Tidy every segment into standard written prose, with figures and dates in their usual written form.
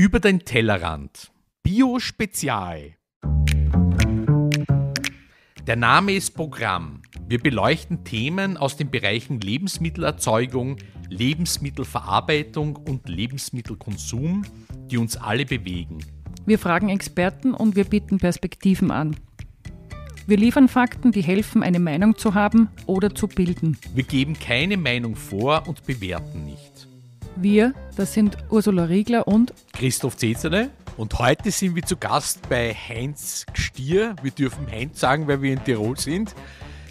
Über den Tellerrand. Bio-Spezial. Der Name ist Programm. Wir beleuchten Themen aus den Bereichen Lebensmittelerzeugung, Lebensmittelverarbeitung und Lebensmittelkonsum, die uns alle bewegen. Wir fragen Experten und wir bieten Perspektiven an. Wir liefern Fakten, die helfen, eine Meinung zu haben oder zu bilden. Wir geben keine Meinung vor und bewerten nicht. Wir, das sind Ursula Riegler und Christoph Cecerle. Und heute sind wir zu Gast bei Heinz Gstier. Wir dürfen Heinz sagen, weil wir in Tirol sind.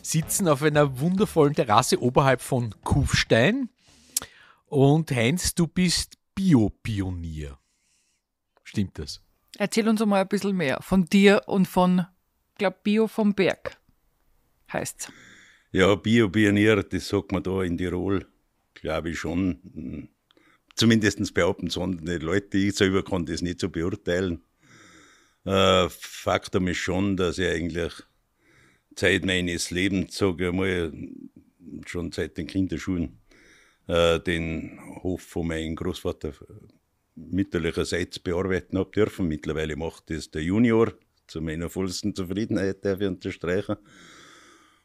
Sitzen auf einer wundervollen Terrasse oberhalb von Kufstein. Und Heinz, du bist Bio-Pionier. Stimmt das? Erzähl uns einmal ein bisschen mehr von dir und von, ich glaube, Bio vom Berg heißt es. Ja, Bio-Pionier, das sagt man da in Tirol, glaube ich schon. Zumindest behaupten es andere Leute, ich selber kann das nicht so beurteilen. Faktum ist schon, dass ich eigentlich Zeit meines Lebens, sage ich mal, schon seit den Kinderschuhen, den Hof von meinem Großvater mütterlicherseits bearbeiten habe dürfen. Mittlerweile macht das der Junior, zu meiner vollsten Zufriedenheit darf ich unterstreichen.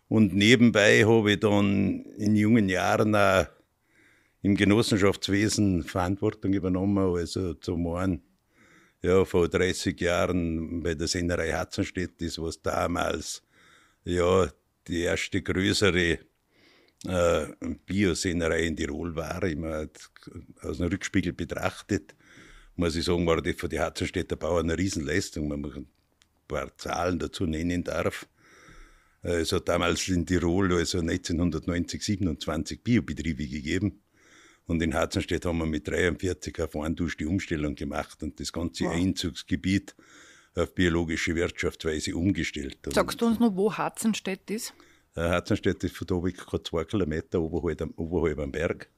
Und nebenbei habe ich dann in jungen Jahren auch im Genossenschaftswesen Verantwortung übernommen, also zum einen ja, vor 30 Jahren bei der Sennerei Hatzenstädt, das was damals ja, die erste größere Bio-Sennerei in Tirol war, immer aus dem Rückspiegel betrachtet, muss ich sagen, war das von den Hatzenstädter Bauern eine Riesenleistung, wenn man ein paar Zahlen dazu nennen darf. Es hat damals in Tirol also 1990 27 Biobetriebe gegeben. Und in Hatzenstädt haben wir mit 43 auf einen Dusch die Umstellung gemacht und das ganze Einzugsgebiet auf biologische Wirtschaftsweise umgestellt. Sagst du uns noch, wo Hatzenstädt ist? Hatzenstädt ist von da weg 2 Kilometer oberhalb am Berg.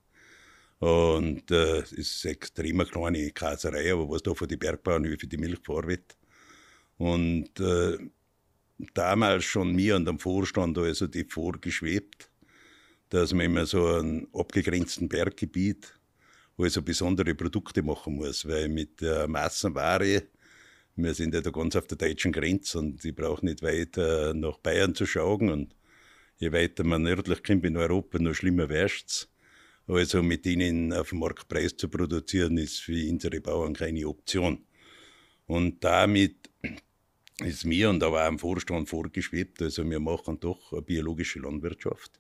Und es ist eine extrem kleine Käserei, aber was da von den Bergbauernhöfen die Milch verarbeitet. Und damals schon mir und dem Vorstand also die vorgeschwebt, dass man immer so einem abgegrenzten Berggebiet also besondere Produkte machen muss, weil mit der Massenware, wir sind ja da ganz auf der deutschen Grenze und ich brauche nicht weit nach Bayern zu schauen und je weiter man nördlich kommt in Europa, noch schlimmer wär's. Also mit denen auf dem Marktpreis zu produzieren, ist für unsere Bauern keine Option. Und damit ist mir und aber auch dem Vorstand vorgeschwebt, also wir machen doch eine biologische Landwirtschaft.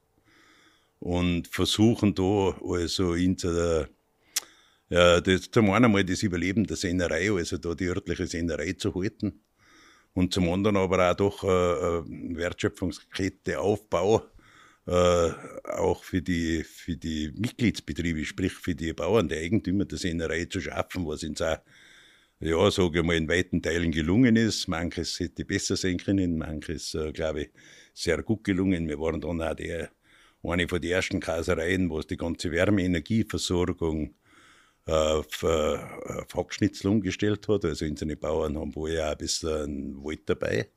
Und versuchen da also zum einen mal das Überleben der Sennerei, also da die örtliche Sennerei zu halten und zum anderen aber auch doch eine Wertschöpfungskette Aufbau, auch für die Mitgliedsbetriebe, sprich für die Bauern, die Eigentümer der Sennerei zu schaffen, was uns auch, ja, sage ich mal, in weiten Teilen gelungen ist. Manches hätte besser sein können, manches, glaube ich, sehr gut gelungen. Wir waren dann auch eine von den ersten Käsereien, wo es die ganze Wärmeenergieversorgung auf Hackschnitzel umgestellt hat. Also unsere Bauern haben vorher auch ein bisschen Wald dabei.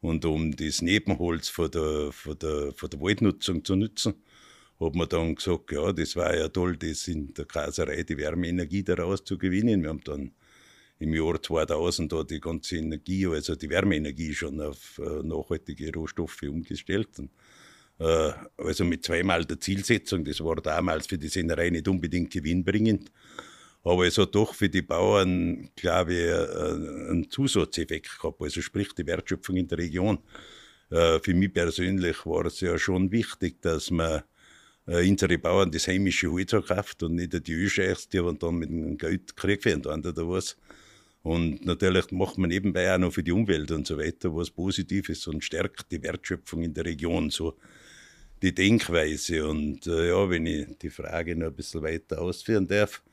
Und um das Nebenholz von der Waldnutzung zu nutzen, hat man dann gesagt, ja, das war ja toll, das in der Käserei die Wärmeenergie daraus zu gewinnen. Wir haben dann im Jahr 2000 da die ganze Energie, also die Wärmeenergie schon auf nachhaltige Rohstoffe umgestellt. Also mit zweimal der Zielsetzung, das war damals für die Sennerei nicht unbedingt gewinnbringend, aber es hat doch für die Bauern, glaube ich, einen Zusatzeffekt gehabt, also sprich die Wertschöpfung in der Region. Für mich persönlich war es ja schon wichtig, dass man unsere Bauern das heimische Holz kauft und nicht die Ölscheichs, die haben dann mit dem Geld Krieg führen oder was. Und natürlich macht man nebenbei auch noch für die Umwelt und so weiter was Positives und stärkt die Wertschöpfung in der Region, so die Denkweise. Und ja, wenn ich die Frage noch ein bisschen weiter ausführen darf,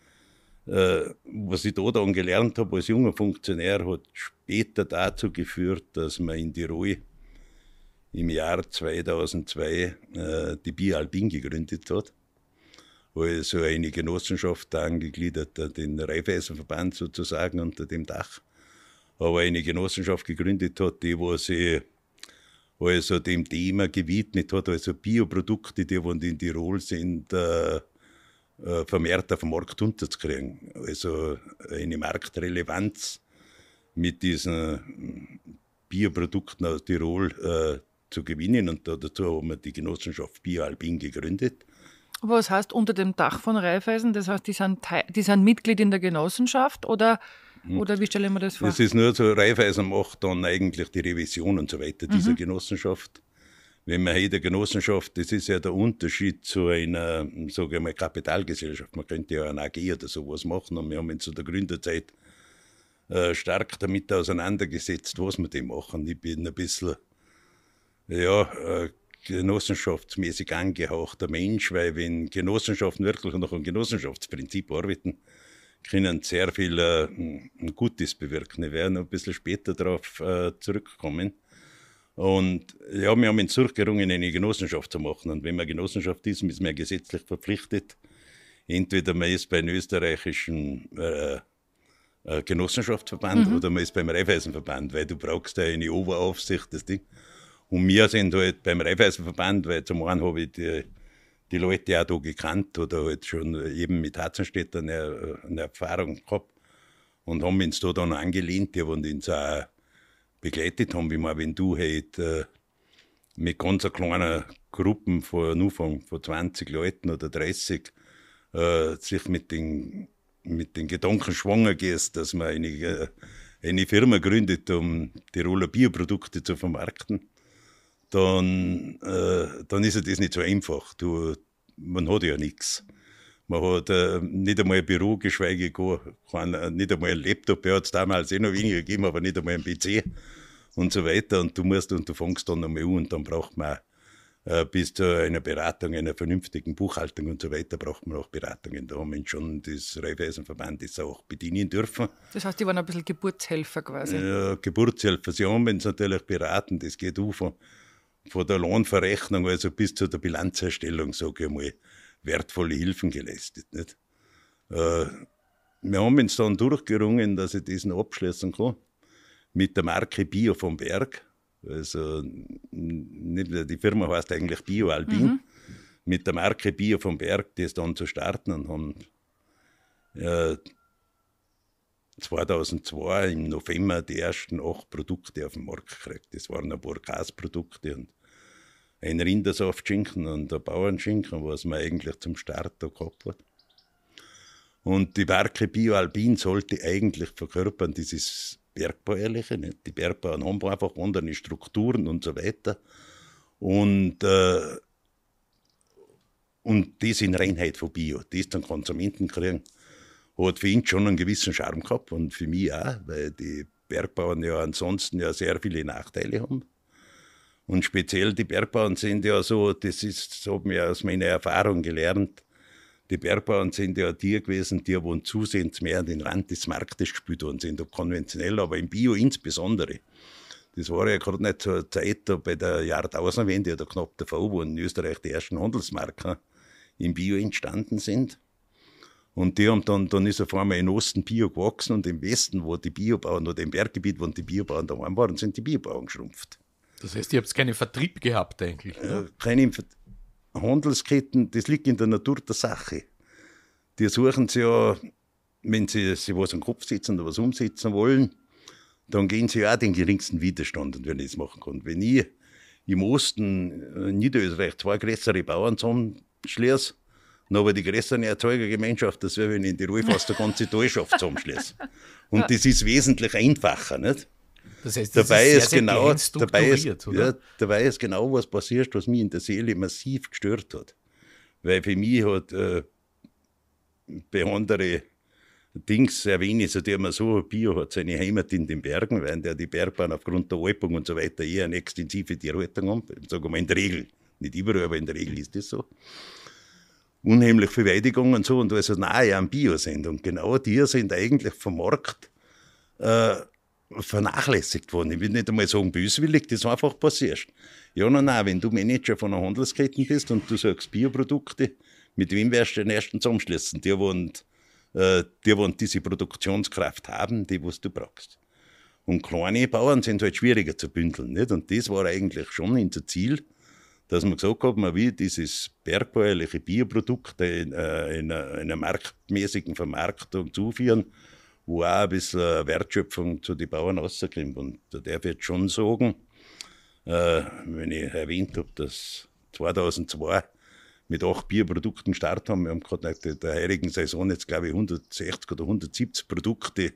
was ich da dann gelernt habe als junger Funktionär, hat später dazu geführt, dass man in Tirol im Jahr 2002 die Bio Alpin gegründet hat. Also eine Genossenschaft angegliedert an den Raiffeisenverband sozusagen unter dem Dach, aber eine Genossenschaft gegründet hat, die sich also dem Thema gewidmet hat, also Bioprodukte, die in Tirol sind, vermehrt auf den Markt unterzukriegen. Also eine Marktrelevanz mit diesen Bioprodukten aus Tirol zu gewinnen. Und dazu haben wir die Genossenschaft Bio Alpin gegründet. Aber was heißt unter dem Dach von Raiffeisen? Das heißt, die sind Mitglied in der Genossenschaft oder wie stellen wir das vor? Das ist nur so, Raiffeisen macht dann eigentlich die Revision und so weiter dieser Genossenschaft. Wenn man hier der Genossenschaft, das ist ja der Unterschied zu einer, sage ich mal, Kapitalgesellschaft. Man könnte ja eine AG oder sowas machen, und wir haben uns zu der Gründerzeit stark damit auseinandergesetzt, was wir da machen. Ich bin ein bisschen, genossenschaftsmäßig angehauchter Mensch, weil wenn Genossenschaften wirklich nach einem Genossenschaftsprinzip arbeiten, können sehr viel Gutes bewirken. Ich werde noch ein bisschen später darauf zurückkommen. Und ja, wir haben uns durchgerungen, eine Genossenschaft zu machen. Und wenn man Genossenschaft ist man gesetzlich verpflichtet. Entweder man ist bei einem österreichischen Genossenschaftsverband oder man ist beim Raiffeisenverband, weil du brauchst ja eine Oberaufsicht, das Ding. Und wir sind halt beim Raiffeisenverband, weil zum einen habe ich die Leute auch da gekannt oder halt schon eben mit Hatzenstädt eine Erfahrung gehabt und haben uns da dann angelehnt, die haben uns auch begleitet haben, wie man, wenn du halt mit ganz kleinen Gruppen von 20 Leuten oder 30 sich mit den Gedanken schwanger gehst, dass man eine Firma gründet, um Tiroler Bioprodukte zu vermarkten, dann ist ja das nicht so einfach. Man hat ja nichts. Man hat nicht einmal ein Büro, geschweige denn nicht einmal einen Laptop. Ja, hat es damals noch weniger gegeben, aber nicht einmal einen PC und so weiter. Und du fängst dann nochmal an und dann braucht man bis zu einer Beratung, einer vernünftigen Buchhaltung und so weiter, braucht man auch Beratungen. Da haben wir schon das Raiffeisenverband das auch bedienen dürfen. Das heißt, die waren ein bisschen Geburtshelfer quasi? Ja, Geburtshelfer. Sie haben uns natürlich beraten, das geht von der Lohnverrechnung, also bis zu der Bilanzerstellung, sage ich mal, wertvolle Hilfen geleistet. Nicht? Wir haben uns dann durchgerungen, dass ich diesen abschließen kann mit der Marke Bio vom Berg. Also die Firma heißt eigentlich Bio Alpin. Mit der Marke Bio vom Berg, die ist dann zu starten, und haben 2002 im November die ersten 8 Produkte auf den Markt gekriegt. Das waren ein paar Gasprodukte und ein Rindersaftschinken und ein Bauernschinken, was man eigentlich zum Start da gehabt hat. Und die Marke Bio Alpin sollte eigentlich verkörpern dieses Bergbäuerliche. Nicht? Die Bergbauern haben einfach andere Strukturen und so weiter. Und das in Reinheit von Bio, das dann Konsumenten kriegen, hat für ihn schon einen gewissen Charme gehabt und für mich auch, weil die Bergbauern ja ansonsten ja sehr viele Nachteile haben. Und speziell die Bergbauern sind ja so, das habe ich aus meiner Erfahrung gelernt, die Bergbauern sind ja Tiere gewesen, die haben zusehends mehr an den Rand des Marktes gespült worden sind, ob konventionell, aber im Bio insbesondere. Das war ja gerade nicht zur Zeit da bei der Jahrtausendwende oder knapp davor, wo in Österreich die ersten Handelsmarken im Bio entstanden sind. Und die haben dann ist auf einmal im Osten Bio gewachsen und im Westen, wo die Biobauern oder im Berggebiet, wo die Biobauern daheim waren, sind die Biobauern geschrumpft. Das heißt, ihr habt keinen Vertrieb gehabt eigentlich? Ne? Keine Handelsketten, das liegt in der Natur der Sache. Die suchen sie ja, wenn sie sich was an den Kopf setzen oder was umsetzen wollen, dann gehen sie ja auch den geringsten Widerstand, und wenn ich das machen kann. Wenn ich im Osten Niederösterreich 2 größere Bauern zusammenschließe, aber die größere Erzeugergemeinschaft, das wäre, wenn ich in Tirol fast die ganze Talschaft zusammenschließe. Und das ist wesentlich einfacher. Nicht? Das heißt, dabei ist genau was passiert, was mich in der Seele massiv gestört hat. Weil für mich hat bei anderen Dings erwähnt, also die haben wir so, Bio hat seine Heimat in den Bergen, weil die Bergbahn aufgrund der Alpung und so weiter eher eine extensive Tierhaltung haben, sagen wir mal in der Regel. Nicht überall, aber in der Regel ist das so. Unheimlich viel Weidegang und so, und also nahe am Bio sind. Und genau die sind eigentlich vom Markt vernachlässigt worden. Ich will nicht einmal sagen böswillig, das ist einfach passiert. Ja, nein, wenn du Manager von einer Handelskette bist und du sagst Bioprodukte, mit wem wirst du den ersten zusammenschließen? Die wollen diese Produktionskraft haben, die was du brauchst. Und kleine Bauern sind halt schwieriger zu bündeln. Nicht? Und das war eigentlich schon unser Ziel, dass man gesagt hat, man will dieses bergbäuerliche Bierprodukt in einer marktmäßigen Vermarktung zuführen, wo auch ein bisschen Wertschöpfung zu den Bauern rauskommt. Und da darf ich jetzt schon sagen, wenn ich erwähnt habe, dass 2002 mit 8 Bierprodukten Start haben, wir haben gerade in der heurigen Saison jetzt, glaube ich, 160 oder 170 Produkte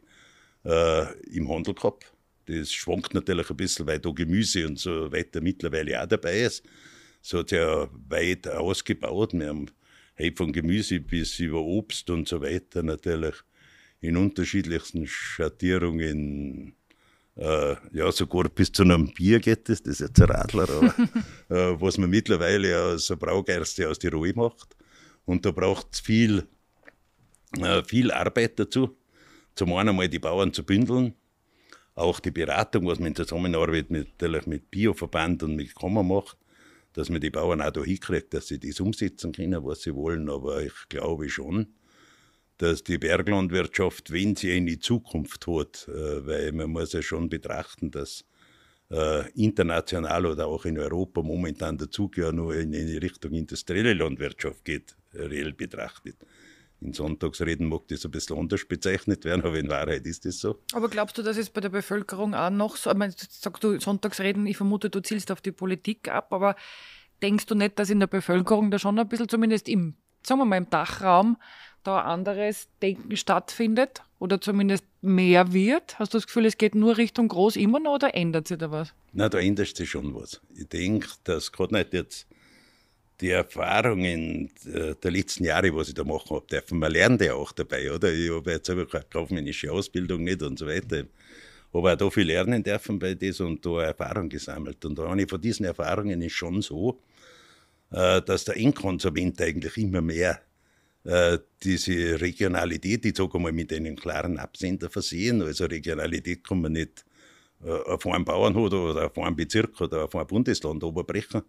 im Handel gehabt. Das schwankt natürlich ein bisschen, weil da Gemüse und so weiter mittlerweile auch dabei ist. Das hat sich ja weit ausgebaut. Wir haben von Gemüse bis über Obst und so weiter natürlich in unterschiedlichsten Schattierungen, ja, sogar bis zu einem Bier geht es, das ist jetzt ein Radler, aber was man mittlerweile aus der Braugerste aus Tirol macht. Und da braucht es viel Arbeit dazu. Zum einen mal die Bauern zu bündeln, auch die Beratung, was man in Zusammenarbeit mit Bioverband und mit Kammer macht, dass man die Bauern auch da hinkriegt, dass sie das umsetzen können, was sie wollen. Aber ich glaube schon, dass die Berglandwirtschaft, wenn sie eine Zukunft hat, weil man muss ja schon betrachten, dass international oder auch in Europa momentan der Zug ja nur in die Richtung industrielle Landwirtschaft geht, reell betrachtet. In Sonntagsreden mag das ein bisschen anders bezeichnet werden, aber in Wahrheit ist das so. Aber glaubst du, dass es bei der Bevölkerung auch noch so, ich meine, sagst du Sonntagsreden, ich vermute, du zielst auf die Politik ab, aber denkst du nicht, dass in der Bevölkerung da schon ein bisschen, zumindest im, sagen wir mal, im Dachraum, da anderes Denken stattfindet oder zumindest mehr wird? Hast du das Gefühl, es geht nur Richtung groß immer noch oder ändert sich da was? Nein, da ändert sich schon was. Ich denke, dass gerade nicht jetzt die Erfahrungen der letzten Jahre, was ich da machen habe, dürfen. Man lernt ja auch dabei, oder? Ich habe jetzt selber keine kaufmännische Ausbildung nicht und so weiter. Aber auch da viel lernen dürfen bei das und da Erfahrung gesammelt. Und eine von diesen Erfahrungen ist schon so, dass der Endkonsument eigentlich immer mehr diese Regionalität, ich sage mal, mit einem klaren Absender versehen. Also Regionalität kann man nicht auf einen Bauernhof oder auf einen Bezirk oder auf ein Bundesland runterbrechen,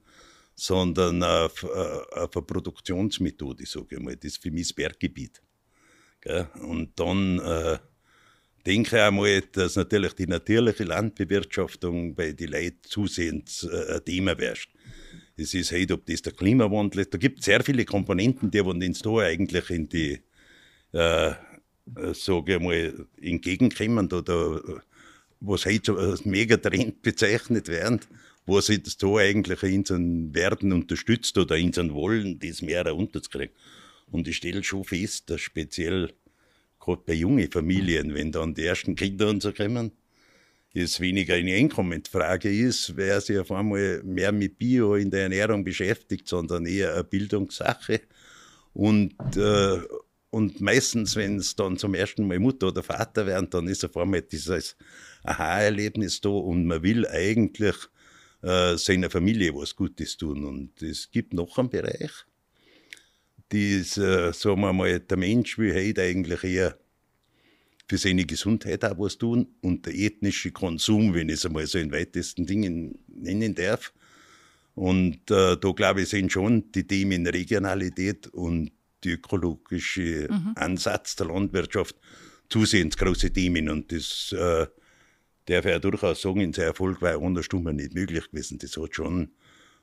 sondern auf eine Produktionsmethode, sage ich mal. Das ist für mich das Berggebiet. Gell? Und dann denke ich einmal, dass natürlich die natürliche Landbewirtschaftung bei den Leuten zusehends ein Thema wird. Es ist halt, ob das der Klimawandel ist. Da gibt es sehr viele Komponenten, die uns da eigentlich in die, sage ich mal, entgegenkommen. Oder was heute so als Megatrend bezeichnet wird, was jetzt da eigentlich in seinem Werden unterstützt oder in seinem Wollen, das mehr runterzukriegen. Und ich stelle schon fest, dass speziell gerade bei jungen Familien, wenn dann die ersten Kinder und so kommen, es weniger eine Einkommensfrage ist, wer sich auf einmal mehr mit Bio in der Ernährung beschäftigt, sondern eher eine Bildungssache. Und meistens, wenn es dann zum ersten Mal Mutter oder Vater werden, dann ist auf einmal dieses Aha-Erlebnis da und man will eigentlich seiner Familie was Gutes tun. Und es gibt noch einen Bereich, sagen wir mal, der Mensch will heute eigentlich eher für seine Gesundheit auch was tun und der ethnische Konsum, wenn ich es einmal so in weitesten Dingen nennen darf. Und da, glaube ich, sind schon die Themen Regionalität und der ökologische Ansatz der Landwirtschaft zusehends große Themen. Und das darf ich ja durchaus sagen, in seinem Erfolg war ohne Stimme nicht möglich gewesen. Das hat schon,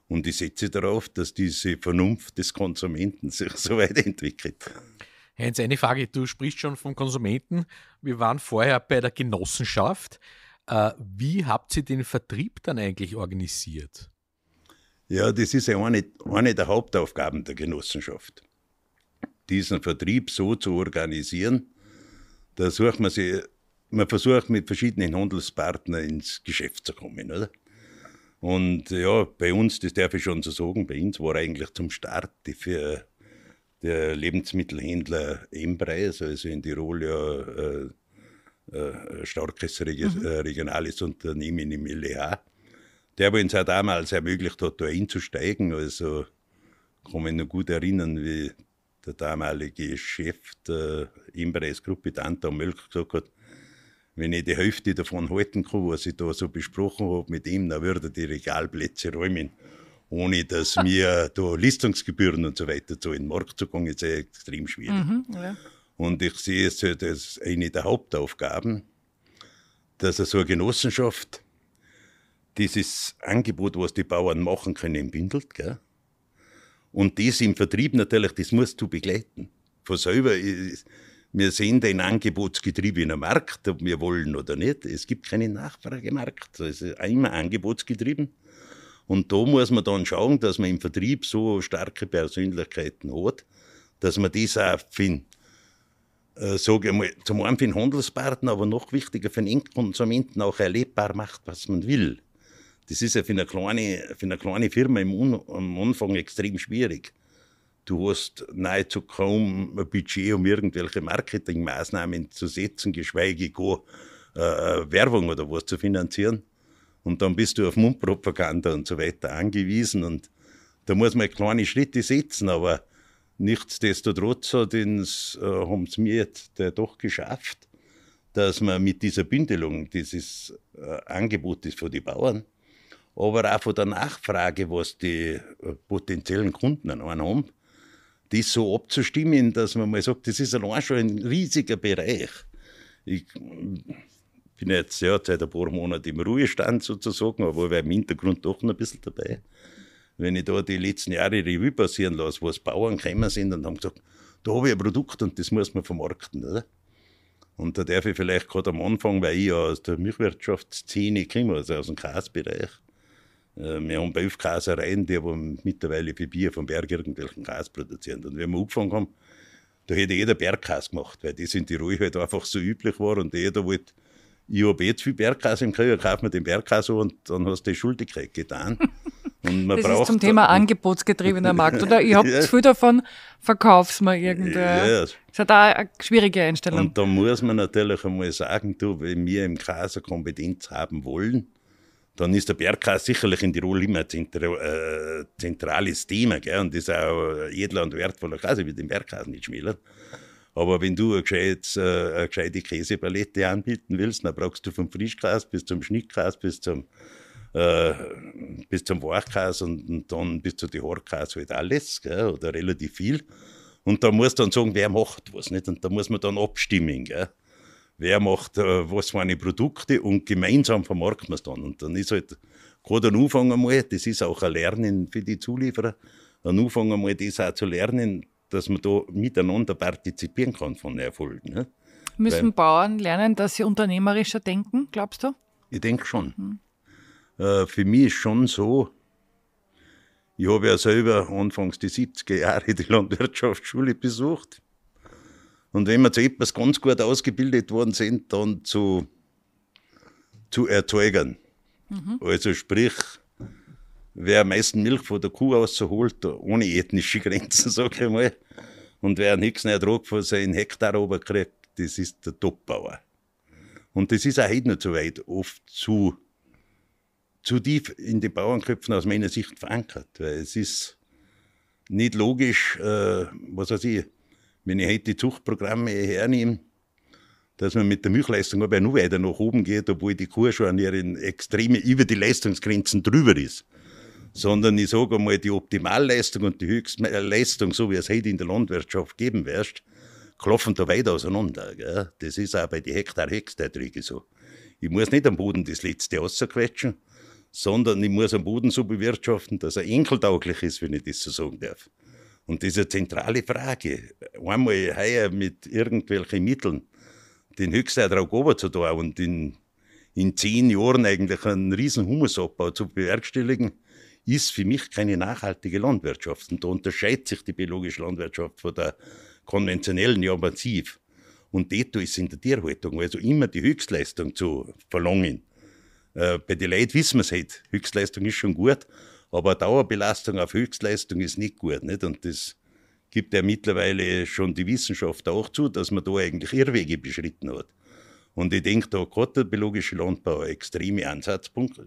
und ich setze darauf, dass diese Vernunft des Konsumenten sich so weiterentwickelt. Heinz, eine Frage. Du sprichst schon vom Konsumenten. Wir waren vorher bei der Genossenschaft. Wie habt ihr den Vertrieb dann eigentlich organisiert? Ja, das ist ja eine der Hauptaufgaben der Genossenschaft. Diesen Vertrieb so zu organisieren, da sucht man sich, man versucht mit verschiedenen Handelspartnern ins Geschäft zu kommen, oder? Und ja, bei uns, das darf ich schon so sagen, bei uns war eigentlich zum Start der Lebensmittelhändler M-Preis, also in Tirol ja ein starkes regionales Unternehmen im LEH, der aber uns auch damals ermöglicht hat, da einzusteigen. Also kann mich noch gut erinnern, wie der damalige Chef der M-Preis-Gruppe, der Anton Mölk, gesagt hat, wenn ich die Hälfte davon halten kann, was ich da so besprochen habe mit ihm, dann würde die Regalplätze räumen, ohne dass wir da Listungsgebühren und so weiter zu in den Marktzugang ist ja extrem schwierig. Ja. Und ich sehe es halt als eine der Hauptaufgaben, dass so eine Genossenschaft dieses Angebot, was die Bauern machen können, bindelt, gell? Und das im Vertrieb natürlich, das musst du begleiten. Von selber, wir sehen den angebotsgetriebenen Markt, ob wir wollen oder nicht. Es gibt keinen Nachfragemarkt. Es ist immer angebotsgetrieben. Und da muss man dann schauen, dass man im Vertrieb so starke Persönlichkeiten hat, dass man das auch sage ich mal, zum einen für den Handelspartner, aber noch wichtiger für den Endkonsumenten auch erlebbar macht, was man will. Das ist ja für eine kleine Firma am Anfang extrem schwierig. Du hast nahezu kaum ein Budget, um irgendwelche Marketingmaßnahmen zu setzen, geschweige denn Werbung oder was zu finanzieren. Und dann bist du auf Mundpropaganda und so weiter angewiesen. Und da muss man kleine Schritte setzen, aber nichtsdestotrotz haben es mir jetzt doch geschafft, dass man mit dieser Bündelung dieses Angebotes für die Bauern, aber auch von der Nachfrage, was die potenziellen Kunden haben, das so abzustimmen, dass man mal sagt, das ist allein schon ein riesiger Bereich. Ich bin jetzt seit ein paar Monaten im Ruhestand sozusagen, aber ich war im Hintergrund doch noch ein bisschen dabei. Wenn ich da die letzten Jahre Revue passieren lasse, wo es Bauern gekommen sind und haben gesagt, da habe ich ein Produkt und das muss man vermarkten, oder? Und da darf ich vielleicht gerade am Anfang, weil ich ja aus der Milchwirtschaftsszene komme, also aus dem Käsebereich. Wir haben 11 Käsereien, die aber mittlerweile für Bio vom Berg irgendwelchen Käse produzieren. Und wenn wir angefangen haben, da hätte jeder Bergkäse gemacht, weil das in Tirol halt einfach so üblich war und jeder wollte, ich habe jetzt viel Bergkäse im Krieg, kauf mir den Bergkäse und dann hast du die Schuldigkeit getan. Und man das braucht ist zum Thema angebotsgetriebener Markt, oder? Ich habe zu viel davon, verkauf's mir irgendein. Yes. Das hat auch eine schwierige Einstellung. Und da muss man natürlich einmal sagen, wenn wir im Käse Kompetenz haben wollen, dann ist der Bergkäse sicherlich in Tirol immer ein zentrales Thema, gell? Und das ist auch edler und wertvoller Käse, wie den Bergkäse nicht schmälern. Aber wenn du eine gescheite Käsepalette anbieten willst, dann brauchst du vom Frischkäse bis zum Schnittkäse, bis zum Weichkäse und dann bis zu den Hartkäse halt alles, gell? Oder relativ viel. Und da musst du dann sagen, wer macht was, nicht? Und da muss man dann abstimmen, gell? Wer macht was für eine Produkte und gemeinsam vermarkten wir es dann. Und dann ist halt gerade ein Anfang einmal, das ist auch ein Lernen für die Zulieferer, ein Anfang einmal das auch zu lernen, dass man da miteinander partizipieren kann von Erfolgen. Ne? Müssen Bauern lernen, dass sie unternehmerischer denken, glaubst du? Ich denke schon. Für mich ist schon so, ich habe ja selber anfangs die 70er Jahre die Landwirtschaftsschule besucht. Und wenn wir zu etwas ganz gut ausgebildet worden sind, dann zu Erzeugern. Mhm. Also sprich, wer am meisten Milch von der Kuh rausholt, ohne ethnische Grenzen, sage ich mal, und wer einen höchsten Ertrag von seinen Hektar runterkriegt, das ist der Top-Bauer. Und das ist auch heute nicht so weit oft zu tief in den Bauernköpfen aus meiner Sicht verankert. Weil es ist nicht logisch, was weiß ich, wenn ich heute die Zuchtprogramme hernehme, dass man mit der Milchleistung aber nur weiter nach oben geht, obwohl die Kuh schon an ihren Extreme über die Leistungsgrenzen drüber ist. Sondern ich sage einmal, die Optimalleistung und die Höchstleistung, so wie es heute in der Landwirtschaft geben wirst, klaffen da weit auseinander. Gell? Das ist auch bei den Hektar-Höchsterträgen so. Ich muss nicht am Boden das Letzte rausquetschen, sondern ich muss am Boden so bewirtschaften, dass er enkeltauglich ist, wenn ich das so sagen darf. Und das ist eine zentrale Frage. Einmal heuer mit irgendwelchen Mitteln den Höchstertrag runterzutun und in 10 Jahren eigentlich einen riesen Humusabbau zu bewerkstelligen, ist für mich keine nachhaltige Landwirtschaft. Und da unterscheidet sich die biologische Landwirtschaft von der konventionellen ja massiv. Und dort ist es in der Tierhaltung, also immer die Höchstleistung zu verlangen. Bei den Leuten wissen wir es halt, Höchstleistung ist schon gut, aber Dauerbelastung auf Höchstleistung ist nicht gut. Nicht? Und das gibt ja mittlerweile schon die Wissenschaft auch zu, dass man da eigentlich Irrwege beschritten hat. Und ich denke, da hat der biologische Landbau extreme Ansatzpunkte,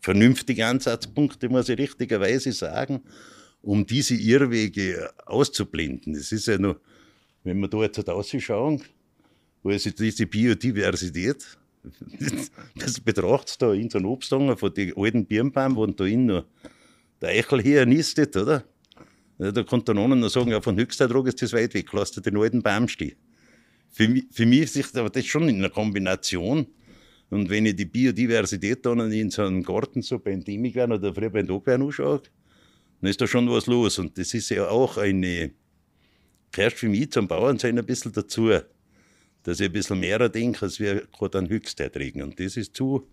vernünftige Ansatzpunkte, muss ich richtigerweise sagen, um diese Irrwege auszublenden. Es ist ja noch, wenn wir da jetzt rausschauen, also diese Biodiversität, das betrachtet da in so einem Obsthanger von den alten Birnbäumen, wo da innen noch der Eichel hier nistet, oder? Da kommt dann einer noch sagen, ja, von Höchstertrag ist das weit weg, lass dir den alten Baum stehen. Für mich ist das aber das schon in einer Kombination, Und wenn ich die Biodiversität dann in so einem Garten, so beim Demigan oder früher beim Tagwein anschaue, dann ist da schon was los. Und das ist ja auch eine, gehört für mich zum Bauern sein ein bisschen dazu, dass ich ein bisschen mehr denke, als wir gerade an Höchstzeitregeln. Und das ist zu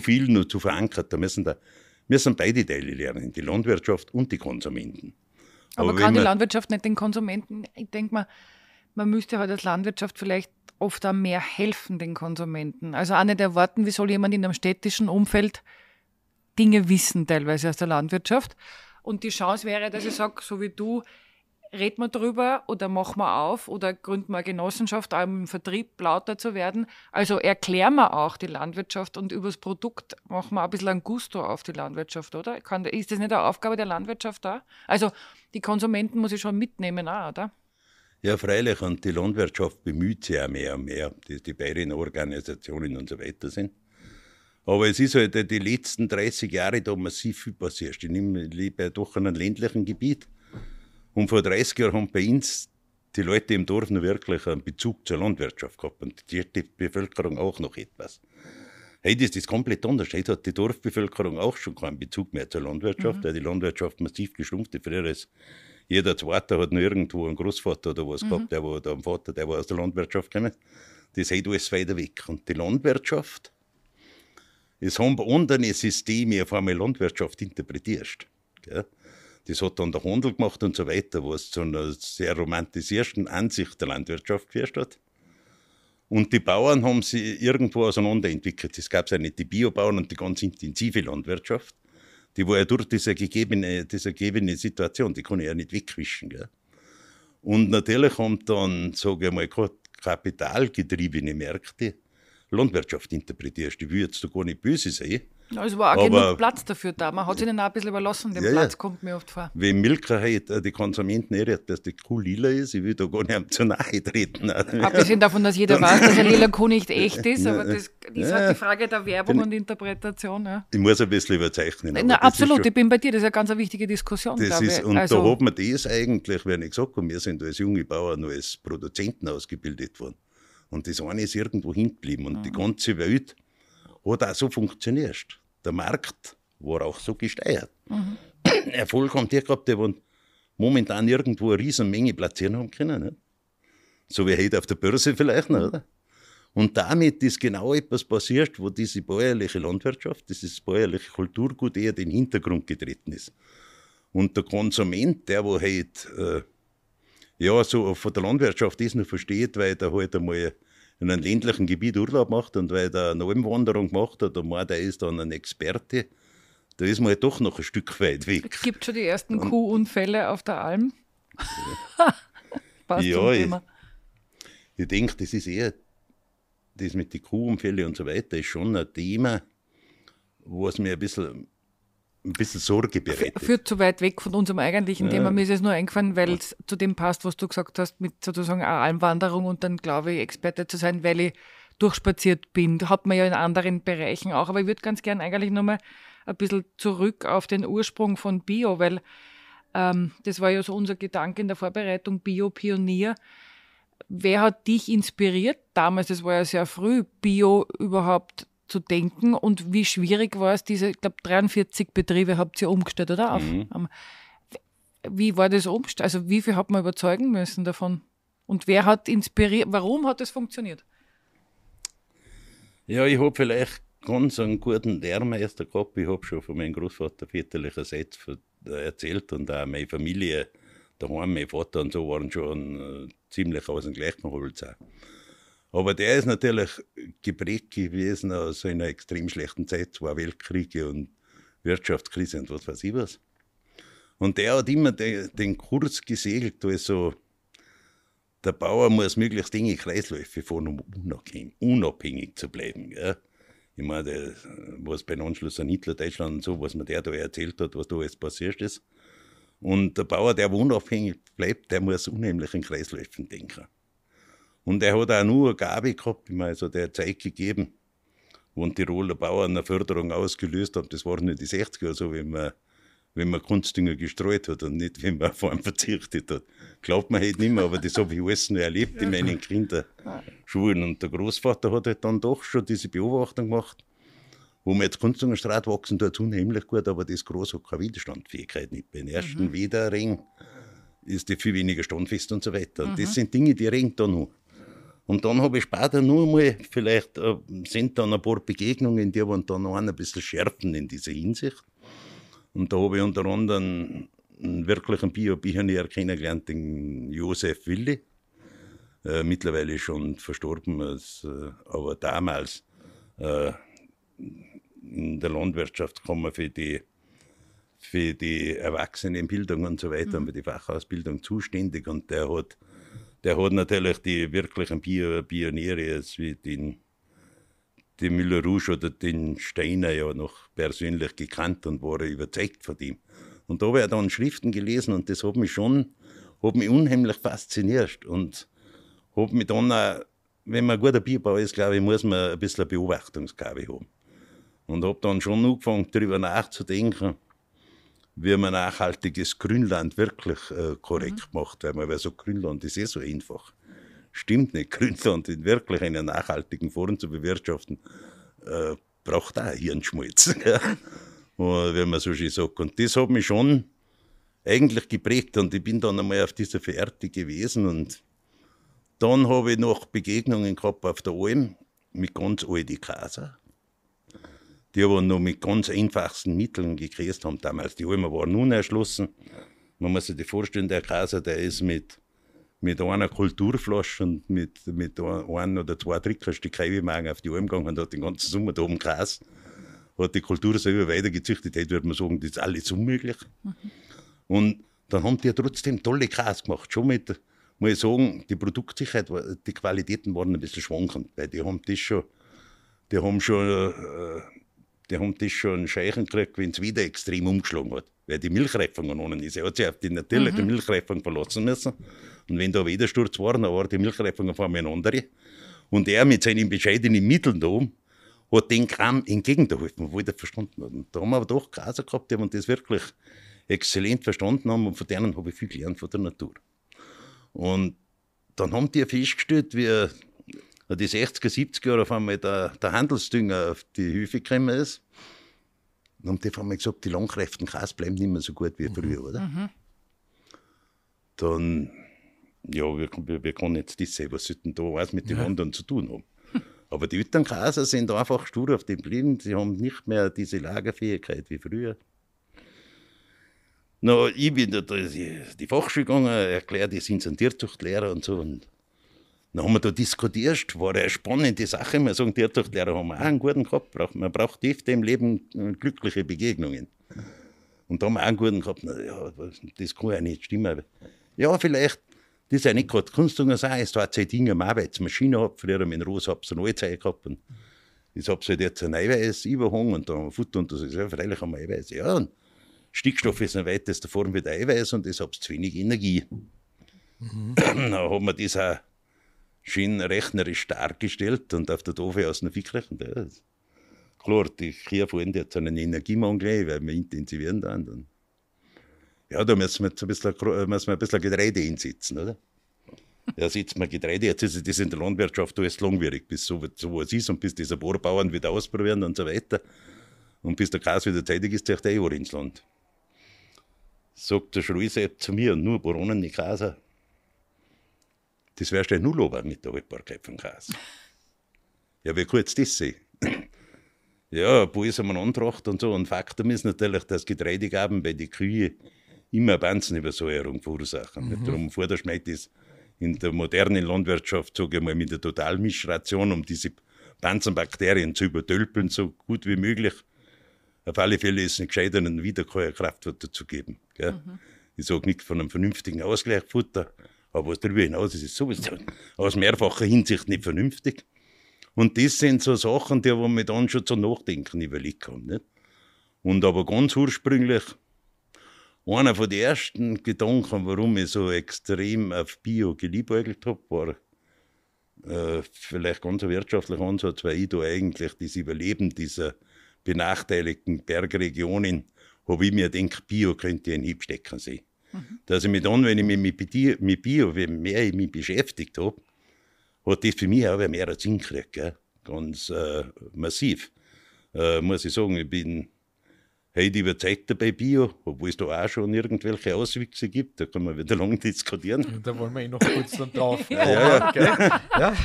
viel und zu verankert. Da müssen beide Teile lernen, die Landwirtschaft und die Konsumenten. Aber kann die Landwirtschaft nicht den Konsumenten, ich denke mal, man müsste halt als Landwirtschaft vielleicht oft auch mehr helfen den Konsumenten. Also auch nicht erwarten, wie soll jemand in einem städtischen Umfeld Dinge wissen, teilweise aus der Landwirtschaft. Und die Chance wäre, dass ich sage, so wie du, reden wir drüber oder machen wir auf oder gründen wir eine Genossenschaft, um im Vertrieb lauter zu werden. Also erklären wir auch die Landwirtschaft und über das Produkt machen wir ein bisschen ein Gusto auf die Landwirtschaft, oder? Ist das nicht eine Aufgabe der Landwirtschaft da? Also die Konsumenten muss ich schon mitnehmen auch, oder? Ja, freilich. Und die Landwirtschaft bemüht sich auch mehr und mehr, dass die beiden Organisationen und so weiter sind. Aber es ist halt die letzten 30 Jahre da massiv viel passiert. Ich lebe ja doch in einem ländlichen Gebiet. Und vor 30 Jahren haben bei uns die Leute im Dorf noch wirklich einen Bezug zur Landwirtschaft gehabt und die Bevölkerung auch noch etwas. Heute ist das komplett anders. Heute hat die Dorfbevölkerung auch schon keinen Bezug mehr zur Landwirtschaft, weil die Landwirtschaft massiv geschrumpft ist. Früher ist jeder Zweite hat noch irgendwo einen Großvater oder was gehabt, der war, oder einen Vater, der war aus der Landwirtschaft gekommen. Das ist alles weiter weg. Und die Landwirtschaft, es haben andere Systeme auf einmal Landwirtschaft interpretiert. Gell? Das hat dann der Handel gemacht und so weiter, was zu einer sehr romantisierten Ansicht der Landwirtschaft geführt hat. Und die Bauern haben sie irgendwo auseinanderentwickelt. Es gab ja nicht die Biobauern und die ganz intensive Landwirtschaft. Die war ja durch diese gegebene Situation, die kann ich ja nicht wegwischen. Gell? Und natürlich haben dann, sage ich mal, kapitalgetriebene Märkte Landwirtschaft interpretiert. Ich will jetzt da gar nicht böse sein. Es war auch genug Platz dafür da. Man hat sich den auch ein bisschen überlassen. Den Platz kommt mir oft vor. Wenn Milka heute die Konsumenten errät, dass die Kuh lila ist, ich will da gar nicht zu nahe treten. Abgesehen davon, dass jeder weiß, dass eine lila Kuh nicht echt ist, aber das ist halt die Frage der Werbung und Interpretation. Ja. Ich muss ein bisschen überzeichnen. Na, absolut, ich bin bei dir. Das ist eine ganz wichtige Diskussion, das glaube ich. Und also, da hat man das eigentlich, wenn ich gesagt habe, wir sind als junge Bauern als Produzenten ausgebildet worden. Und das eine ist irgendwo hingeblieben. Und die ganze Welt hat auch so funktioniert. Der Markt war auch so gesteuert. Erfolg haben die gehabt, die momentan irgendwo eine Riesenmenge platzieren haben können. Nicht? So wie heute auf der Börse vielleicht noch, oder? Und damit ist genau etwas passiert, wo diese bäuerliche Landwirtschaft, dieses bäuerliche Kulturgut eher in den Hintergrund getreten ist. Und der Konsument, der wo halt so von der Landwirtschaft das noch versteht, weil der halt einmal in einem ländlichen Gebiet Urlaub macht und weil der eine Almwanderung gemacht hat und meint, der ist dann ein Experte, da ist man halt doch noch ein Stück weit weg. Es gibt schon die ersten Kuhunfälle auf der Alm. Ja, ich denke, das ist eher, das mit den Kuhunfällen und so weiter ist schon ein Thema, was mir ein bisschen Sorge bereitet. Führt zu weit weg von unserem eigentlichen Thema. Mir ist es nur eingefallen, weil es zu dem passt, was du gesagt hast, mit sozusagen einer Almwanderung und dann, glaube ich, Experte zu sein, weil ich durchspaziert bin. Das hat man ja in anderen Bereichen auch. Aber ich würde ganz gern eigentlich nochmal ein bisschen zurück auf den Ursprung von Bio, weil das war ja so unser Gedanke in der Vorbereitung, Bio-Pionier. Wer hat dich inspiriert damals, das war ja sehr früh, Bio überhaupt zu denken und wie schwierig war es, diese, ich glaube, 43 Betriebe habt ihr umgestellt, oder? Wie war das umgestellt? Also wie viel hat man überzeugen müssen davon? Und wer hat inspiriert, warum hat das funktioniert? Ja, ich habe vielleicht ganz einen guten Lehrmeister gehabt. Ich habe schon von meinem Großvater väterlicherseits erzählt und auch meine Familie, daheim, mein Vater und so, waren schon ziemlich aus dem gleichen Holz auch. Aber der ist natürlich geprägt gewesen aus einer extrem schlechten Zeit, 2 Weltkriege und Wirtschaftskrise und was weiß ich was. Und der hat immer den Kurs gesegelt, also der Bauer muss möglichst enge Kreisläufe fahren, um unabhängig zu bleiben. Gell? Ich meine, was beim Anschluss an Hitler-Deutschland und so, was mir der da erzählt hat, was da jetzt passiert ist. Und der Bauer, der unabhängig bleibt, der muss unheimlich in Kreisläufen denken. Und er hat auch nur eine Gabe gehabt, also der hat Zeit gegeben, wo in Tirol der Bauern eine Förderung ausgelöst haben. Das waren nicht die 60er, so wie man wenn man Kunstdünger gestreut hat und nicht, wenn man auf einen verzichtet hat. Glaubt man halt nicht mehr, aber das habe ich alles noch erlebt in meinen Kinderschulen. Und der Großvater hat halt dann doch schon diese Beobachtung gemacht, wo man jetzt Kunstdüngerstraat wachsen tut, unheimlich gut, aber das Gras hat keine Widerstandsfähigkeit nicht. Beim ersten Wetterregen ist die viel weniger standfest und so weiter. Und das sind Dinge, die regen da noch. Und dann habe ich später nur mal, vielleicht sind dann ein paar Begegnungen, die waren dann noch ein bisschen schärfen in dieser Hinsicht. Und da habe ich unter anderem einen wirklichen Bio-Pionier kennengelernt, den Josef Willi. Mittlerweile schon verstorben, aber damals in der Landwirtschaft kann man für die Erwachsenenbildung und so weiter, für die Fachausbildung zuständig. Und der hat natürlich die wirklichen Pioniere, wie den Müller Rouge oder den Steiner ja noch persönlich gekannt und war überzeugt von dem. Und da habe ich dann Schriften gelesen und das hat mich unheimlich fasziniert und hat mich dann auch, wenn man ein guter Bierbauer ist, glaube ich, muss man ein bisschen eine Beobachtungsgabe haben. Und habe dann schon angefangen, darüber nachzudenken, wie man nachhaltiges Grünland wirklich korrekt macht, weil man so Grünland ist so einfach. Stimmt nicht, Grünland in wirklich einer nachhaltigen Form zu bewirtschaften, braucht auch Hirnschmalz. Wenn man so schön sagt. Und das hat mich schon eigentlich geprägt und ich bin dann einmal auf dieser Fährte gewesen und dann habe ich noch Begegnungen gehabt auf der Alm mit ganz alten Kaser. Die aber noch mit ganz einfachsten Mitteln gekräst haben damals. Die Almen waren unerschlossen. Man muss sich vorstellen, der Kaser, der ist mit einer Kulturflasche und mit ein oder zwei Trickerstück Heimwagen auf die Alm gegangen und hat den ganzen Sommer da oben Gras. Hat die Kultur selber weitergezüchtet, heute würde man sagen, das ist alles unmöglich. Und dann haben die ja trotzdem tolle Gras gemacht. Schon mit, muss ich sagen, die Produktsicherheit, die Qualitäten waren ein bisschen schwankend, weil die haben das schon einen Scheichen gekriegt, wenn es wieder extrem umgeschlagen hat. Weil die Milchreifung an unten ist. Er hat sich auf die natürliche Milchreifung verlassen müssen. Und wenn da ein Widersturz war, dann war die Milchreifung auf einmal eine andere. Und er mit seinen bescheidenen Mitteln da oben hat den Kram entgegengeholfen, obwohl er verstanden hat. Und da haben wir aber doch Kaser gehabt, die das wirklich exzellent verstanden haben. Und von denen habe ich viel gelernt von der Natur. Und dann haben die festgestellt, wie die 60er, 70er Jahre auf einmal der Handelsdünger auf die Höfe gekommen ist. Dann haben die auf einmal gesagt, die langgereiften Gras bleiben nicht mehr so gut wie früher, oder? Dann, ja, wir können jetzt das sehen, was sollten da was mit den anderen zu tun haben. Aber die älteren Graser sind einfach stur auf dem geblieben, sie haben nicht mehr diese Lagerfähigkeit wie früher. Na, ich bin da die Fachschule gegangen, erklärt, die sind ein Tierzuchtlehrer und so. Und dann haben wir da diskutiert, war eine spannende Sache. Wir sagen, Tierzuchtlehrer haben wir auch einen guten gehabt. Man braucht öfter im Leben glückliche Begegnungen. Und da haben wir auch einen guten gehabt. Na, ja, das kann ja nicht stimmen. Ja, vielleicht, das ist ja nicht gerade Kunstdünger sein. Es hat solche Dinge am Arbeitsmaschine gehabt. Früher mit Rose habe ich eine Allzeit gehabt. Und das habe ich halt jetzt einen Eiweiß-Überhang und da haben wir Futter und das ist ja freilich einmal Eiweiß. Ja, und Stickstoff ist in weitester Form wieder Eiweiß und das habe ich zu wenig Energie. Dann haben wir das auch schön rechnerisch dargestellt und auf der Tafel aus dem Fick rechnet. Ja, klar, die Kühe fallen jetzt einen Energiemangel, weil wir intensivieren dann. Ja, da müssen wir ein bisschen Getreide einsetzen, oder? Ja, setzt man Getreide, jetzt ist das in der Landwirtschaft alles langwierig, bis so was ist und bis diese Bohrbauern wieder ausprobieren und so weiter. Und bis der Gas wieder zeitig ist, zieht er ins Land. Sagt der Schreuseb zu mir, nur Baronen in Kaser. Das wärst ja null oben mit der Haltbarkeit von Gras. Ja, wie kann jetzt das sein? Ja, ein paar ist einmal angetracht und so. Und Faktum ist natürlich, dass Getreidegaben bei den Kühen immer Pansenübersäuerung verursachen. Darum vorderschmeckt es in der modernen Landwirtschaft, sage ich mal, mit der Totalmistration, um diese Pansenbakterien zu übertölpeln, so gut wie möglich. Auf alle Fälle ist ein gescheiteren Wiederkäuerkraftwort dazu geben. Gell? Ich sage nichts von einem vernünftigen Ausgleichsfutter. Aber was darüber hinaus ist, ist sowieso aus mehrfacher Hinsicht nicht vernünftig. Und das sind so Sachen, die wir mit dann schon zum Nachdenken überlegt haben. Nicht? Und aber ganz ursprünglich, einer von den ersten Gedanken, warum ich so extrem auf Bio geliebäugelt habe, war vielleicht ganz ein wirtschaftlicher Ansatz, weil ich da eigentlich das Überleben dieser benachteiligten Bergregionen habe ich mir gedacht, Bio könnte ein Hipstecker sein. Mhm. Dass ich mich dann, wenn ich mich mit Bio, je mehr ich mich beschäftigt habe, hat das für mich auch mehr Sinn gekriegt, gell? Ganz massiv. Muss ich sagen, ich bin heute überzeugter bei Bio, obwohl es da auch schon irgendwelche Auswüchse gibt, da kann man wieder lange diskutieren. Da wollen wir noch kurz dann drauf. Ja, ja, ja. Ja.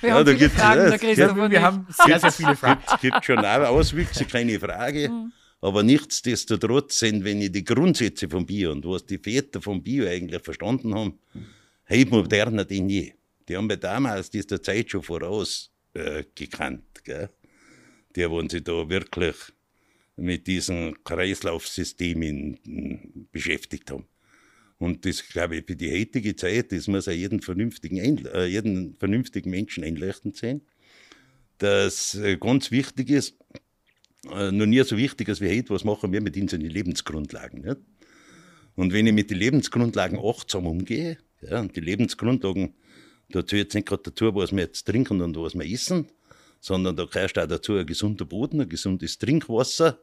Wir haben viele Fragen, der Christoph und ich. Wir haben sehr, sehr viele Fragen. Es gibt schon auch Auswüchse, keine Frage. Aber nichtsdestotrotz sind, wenn ich die Grundsätze von Bio und was die Väter von Bio eigentlich verstanden haben, heute moderner denn je. Die haben wir damals dieser Zeit schon voraus gekannt, gell? Die waren sich da wirklich mit diesem Kreislaufsystem beschäftigt haben. Und das, glaube ich, für die heutige Zeit, das muss auch jeden vernünftigen Menschen einleuchtend sein, dass ganz wichtig ist, noch nie so wichtig als wir heute, was machen wir mit unseren Lebensgrundlagen. Nicht? Und wenn ich mit den Lebensgrundlagen achtsam umgehe, ja, und die Lebensgrundlagen, da zählt jetzt nicht gerade dazu, was wir jetzt trinken und was wir essen, sondern da gehört auch dazu ein gesunder Boden, ein gesundes Trinkwasser,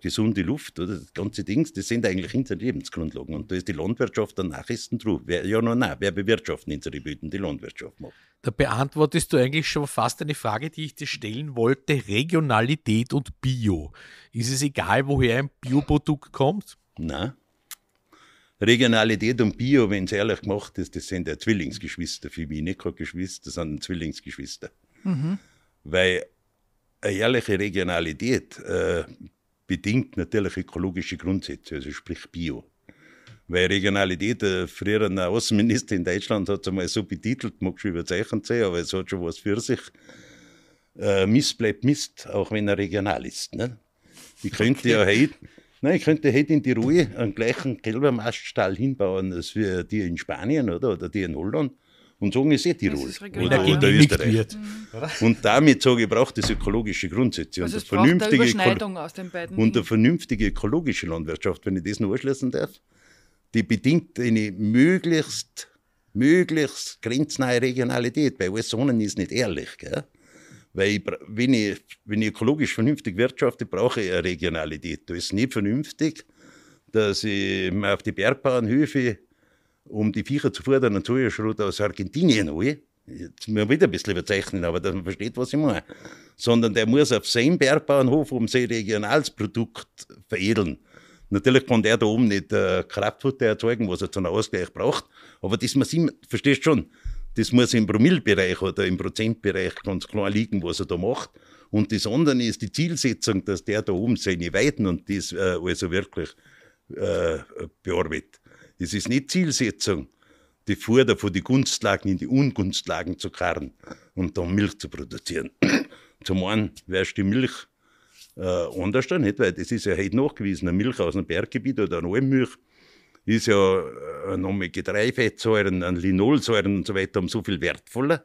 gesunde Luft, oder? Das ganze Ding, das sind eigentlich unsere Lebensgrundlagen. Und da ist die Landwirtschaft am nachesten drauf. Wer bewirtschaften unsere Böden, die Landwirtschaft macht. Da beantwortest du eigentlich schon fast eine Frage, die ich dir stellen wollte. Regionalität und Bio. Ist es egal, woher ein Bioprodukt kommt? Nein. Regionalität und Bio, wenn es ehrlich gemacht ist, das sind ja Zwillingsgeschwister für mich. Nicht gerade Geschwister, sondern Zwillingsgeschwister. Mhm. Weil eine ehrliche Regionalität bedingt natürlich ökologische Grundsätze, also sprich Bio. Weil Regionalität, früher ein Außenminister in Deutschland hat es einmal so betitelt, mag schon überzeichnet sein, aber es hat schon was für sich. Mist bleibt Mist, auch wenn er regional ist. Ne? Ich könnte ja heute... Nein, ich könnte heute in Tirol einen gleichen Kälbermaststall hinbauen als wir die in Spanien oder die in Holland und sagen, es ist eh Tirol oder Österreich. Und damit sage ich, braucht es ökologische Grundsätze. Also es braucht eine Überschneidung aus den beiden. Und eine vernünftige ökologische Landwirtschaft, wenn ich das noch anschließen darf, die bedingt eine möglichst grenznahe Regionalität, weil alles Sonnen ist nicht ehrlich, gell? Weil wenn ich ökologisch vernünftig wirtschafte, brauche ich eine Regionalität. Da ist es nicht vernünftig, dass ich mir auf die Bergbauernhöfe, um die Viecher zu fördern, einen Sojaschrot aus Argentinien hole. Jetzt muss ich wieder ein bisschen überzeichnen, aber dass man versteht, was ich meine. Sondern der muss auf seinem Bergbauernhof um sein regionales Produkt veredeln. Natürlich kann der da oben nicht Kraftfutter erzeugen, was er zu einem Ausgleich braucht. Aber das muss ihm, verstehst du schon, das muss im Promillebereich oder im Prozentbereich ganz klar liegen, was er da macht. Und das andere ist die Zielsetzung, dass der da oben seine Weiden und das also wirklich bearbeitet. Es ist nicht Zielsetzung, die Futter von den Gunstlagen in die Ungunstlagen zu karren und dann Milch zu produzieren. Zum einen wärst du die Milch anders da nicht, weil das ist ja heute nachgewiesen, eine Milch aus einem Berggebiet oder eine Almmilch, ist ja noch mit Getreidefettsäuren, an Linolsäuren und so weiter um so viel wertvoller,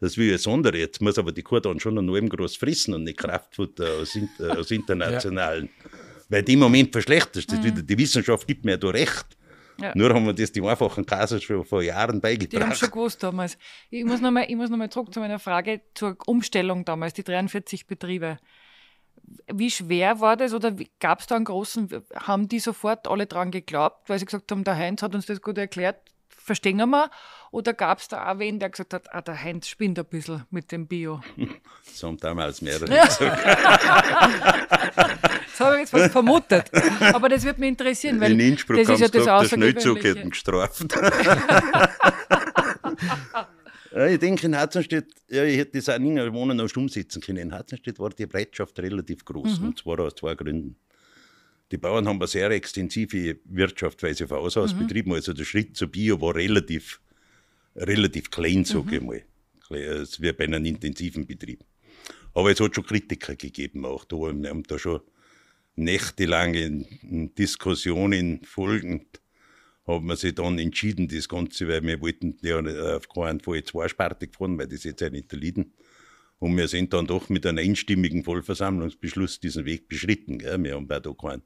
als wie alles andere. Jetzt muss aber die Kuh dann schon an allem groß fressen und nicht Kraftfutter aus internationalen. Ja. Weil die im Moment verschlechtert. Die Wissenschaft gibt mir ja da recht. Ja. Nur haben wir das die einfachen Kassen schon vor Jahren beigebracht. Die haben schon gewusst damals. Ich muss noch mal zurück zu meiner Frage zur Umstellung damals, die 43 Betriebe. Wie schwer war das oder gab es da einen großen, haben die sofort alle dran geglaubt, weil sie gesagt haben, der Heinz hat uns das gut erklärt, verstehen wir? Oder gab es da auch wen, der gesagt hat, der Heinz spinnt ein bisschen mit dem Bio? Das haben damals mehrere gesagt. Das habe ich jetzt fast vermutet. Aber das würde mich interessieren, weil in Innsbruck das ist ja das Außergewöhnliche. Der Schnellzug gestraft. Ja, ich denke, in Hatzenstädt, ja, ich hätte das auch nicht als Wohnen noch umsetzen können. In Hatzenstädt war die Bereitschaft relativ groß, und zwar aus zwei Gründen. Die Bauern haben eine sehr extensive Wirtschaft, weil sie von Haus aus betrieben. Also der Schritt zu Bio war relativ klein, sage ich mal. Es wäre bei einem intensiven Betrieb. Aber es hat schon Kritiker gegeben, auch da. Wir haben da schon nächtelange Diskussionen folgend. Haben wir sich dann entschieden, das Ganze, weil wir wollten ja auf keinen Fall zweispartig fahren, weil das jetzt ja nicht erlitten. Und wir sind dann doch mit einem einstimmigen Vollversammlungsbeschluss diesen Weg beschritten. Gell? Wir haben ja da keinen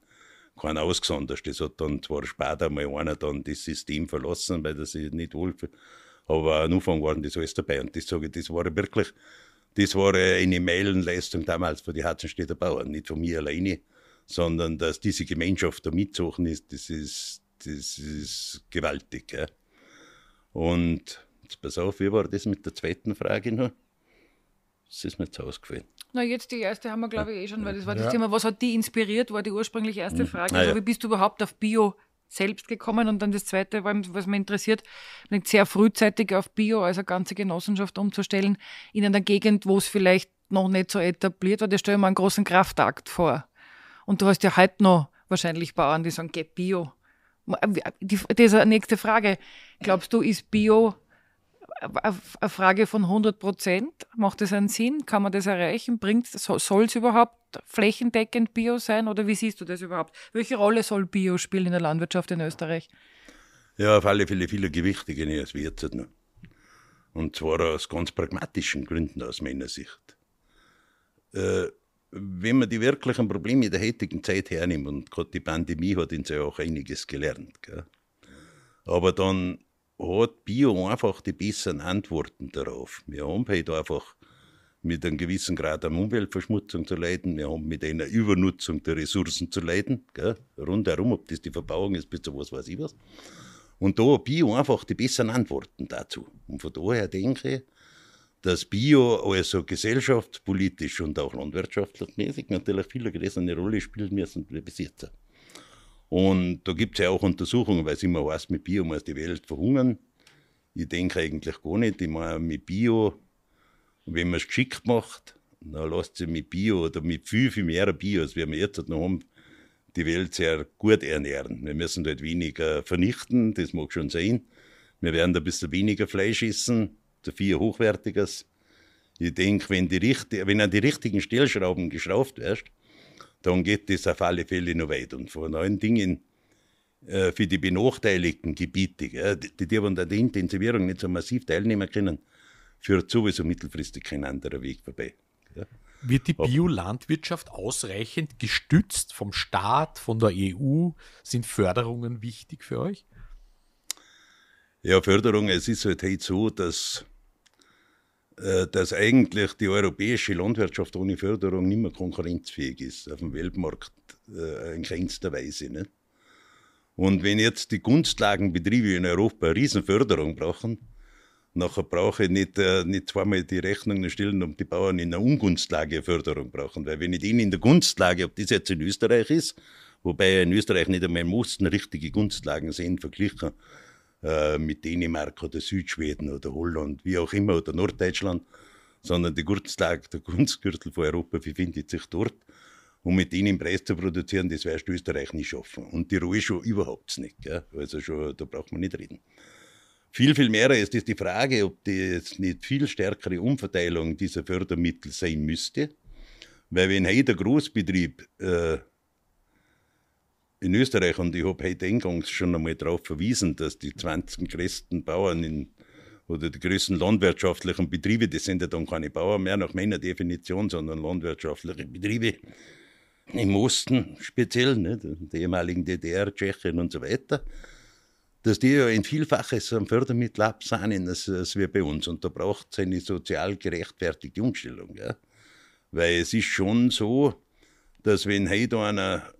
ausgesondert. Das hat dann zwar später mal einer dann das System verlassen, weil das sich nicht wohlfühlt. Aber am Anfang waren das alles dabei. Und das sage ich, das war eine Meilenleistung damals von den Hatzenstädter Bauern, nicht von mir alleine. sondern dass diese Gemeinschaft da mitzogen ist, das ist gewaltig. Ja. Und jetzt pass auf, wie war das mit der zweiten Frage noch? Das ist mir jetzt ausgefallen. Na, jetzt die erste haben wir, glaube ich, eh schon, weil das war das Thema, was hat die inspiriert, war die ursprünglich erste Frage. Also, wie bist du überhaupt auf Bio selbst gekommen? Und dann das zweite, was mich interessiert, nicht sehr frühzeitig auf Bio als eine ganze Genossenschaft umzustellen, in einer Gegend, wo es vielleicht noch nicht so etabliert war. Das stelle ich mir einen großen Kraftakt vor. Und du hast ja heute noch wahrscheinlich Bauern, die sagen, geh Bio. Diese nächste Frage, glaubst du, ist Bio eine Frage von 100%? Macht das einen Sinn? Kann man das erreichen? Soll es überhaupt flächendeckend Bio sein? Oder wie siehst du das überhaupt? Welche Rolle soll Bio spielen in der Landwirtschaft in Österreich? Ja, auf alle Fälle viel gewichtiger als wir jetzt noch. Und zwar aus ganz pragmatischen Gründen aus meiner Sicht. Wenn man die wirklichen Probleme der heutigen Zeit hernimmt, und gerade die Pandemie hat uns ja auch einiges gelernt, gell? Aber dann hat Bio einfach die besseren Antworten darauf. Wir haben halt einfach mit einem gewissen Grad an Umweltverschmutzung zu leiden, wir haben mit einer Übernutzung der Ressourcen zu leiden, gell? Rundherum, ob das die Verbauung ist, bis zu was weiß ich was. Und da hat Bio einfach die besseren Antworten dazu. Und von daher denke ich, dass Bio also gesellschaftspolitisch und auch landwirtschaftlich natürlich viel eine Rolle spielen müssen für die Besitzer. Und da gibt es ja auch Untersuchungen, weil es immer heißt, mit Bio muss die Welt verhungern. Ich denke eigentlich gar nicht. Ich meine, mit Bio, wenn man es geschickt macht, dann lässt sich mit Bio oder mit viel, viel mehr Bio, als wir jetzt noch haben, die Welt sehr gut ernähren. Wir müssen halt weniger vernichten, das mag schon sein. Wir werden ein bisschen weniger Fleisch essen. Viel Hochwertiges. Ich denke, wenn an die richtigen Stellschrauben geschraubt wirst, dann geht das auf alle Fälle noch weit. Und vor allen Dingen für die benachteiligten Gebiete, die an der Intensivierung nicht so massiv teilnehmen können, führt sowieso mittelfristig kein anderer Weg vorbei. Ja. Wird die Biolandwirtschaft ausreichend gestützt vom Staat, von der EU? Sind Förderungen wichtig für euch? Ja, Förderung, es ist halt heute so, dass eigentlich die europäische Landwirtschaft ohne Förderung nicht mehr konkurrenzfähig ist, auf dem Weltmarkt in keinster Weise. Nicht? Und wenn jetzt die Gunstlagenbetriebe in Europa eine Riesenförderung brauchen, nachher brauche ich nicht zweimal die Rechnung stellen, ob die Bauern in einer Ungunstlage eine Förderung brauchen. Weil wenn ich denen in der Gunstlage, ob das jetzt in Österreich ist, wobei in Österreich nicht einmal mussten richtige Gunstlagen sind, verglichen mit Dänemark oder Südschweden oder Holland, wie auch immer, oder Norddeutschland, sondern der Gunstgürtel von Europa befindet sich dort. Und mit denen Preis zu produzieren, das wirst du Österreich nicht schaffen. Und die Ruhe schon überhaupt nicht. Gell? Also schon, da braucht man nicht reden. Viel mehr ist die Frage, ob das nicht viel stärkere Umverteilung dieser Fördermittel sein müsste. Weil wenn heute der Großbetrieb in Österreich, und ich habe heute eingangs schon einmal darauf verwiesen, dass die 20 größten Bauern oder die größten landwirtschaftlichen Betriebe, das sind ja dann keine Bauern mehr nach meiner Definition, sondern landwirtschaftliche Betriebe im Osten speziell, ne, der ehemaligen DDR, Tschechien und so weiter, dass die ja ein Vielfaches an Fördermittel absahnen als wir bei uns. Und da braucht es eine sozial gerechtfertigte Umstellung. Ja? Weil es ist schon so, dass wenn heute einer,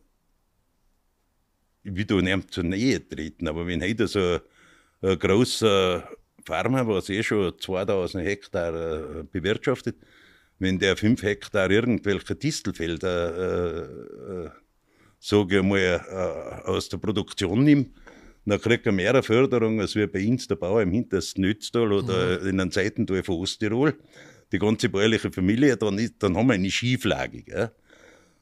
ich will da nicht zur Nähe treten, aber wenn heute so ein großer Farmer, was schon 2000 Hektar bewirtschaftet, wenn der 5 Hektar irgendwelche Distelfelder, sage ich mal, aus der Produktion nimmt, dann kriegt er mehr Förderung, als wir bei uns, der Bauer im hintersten Nütztal oder in einem Seitental von Osttirol, die ganze bäuerliche Familie, dann haben wir eine Schieflage. Gell?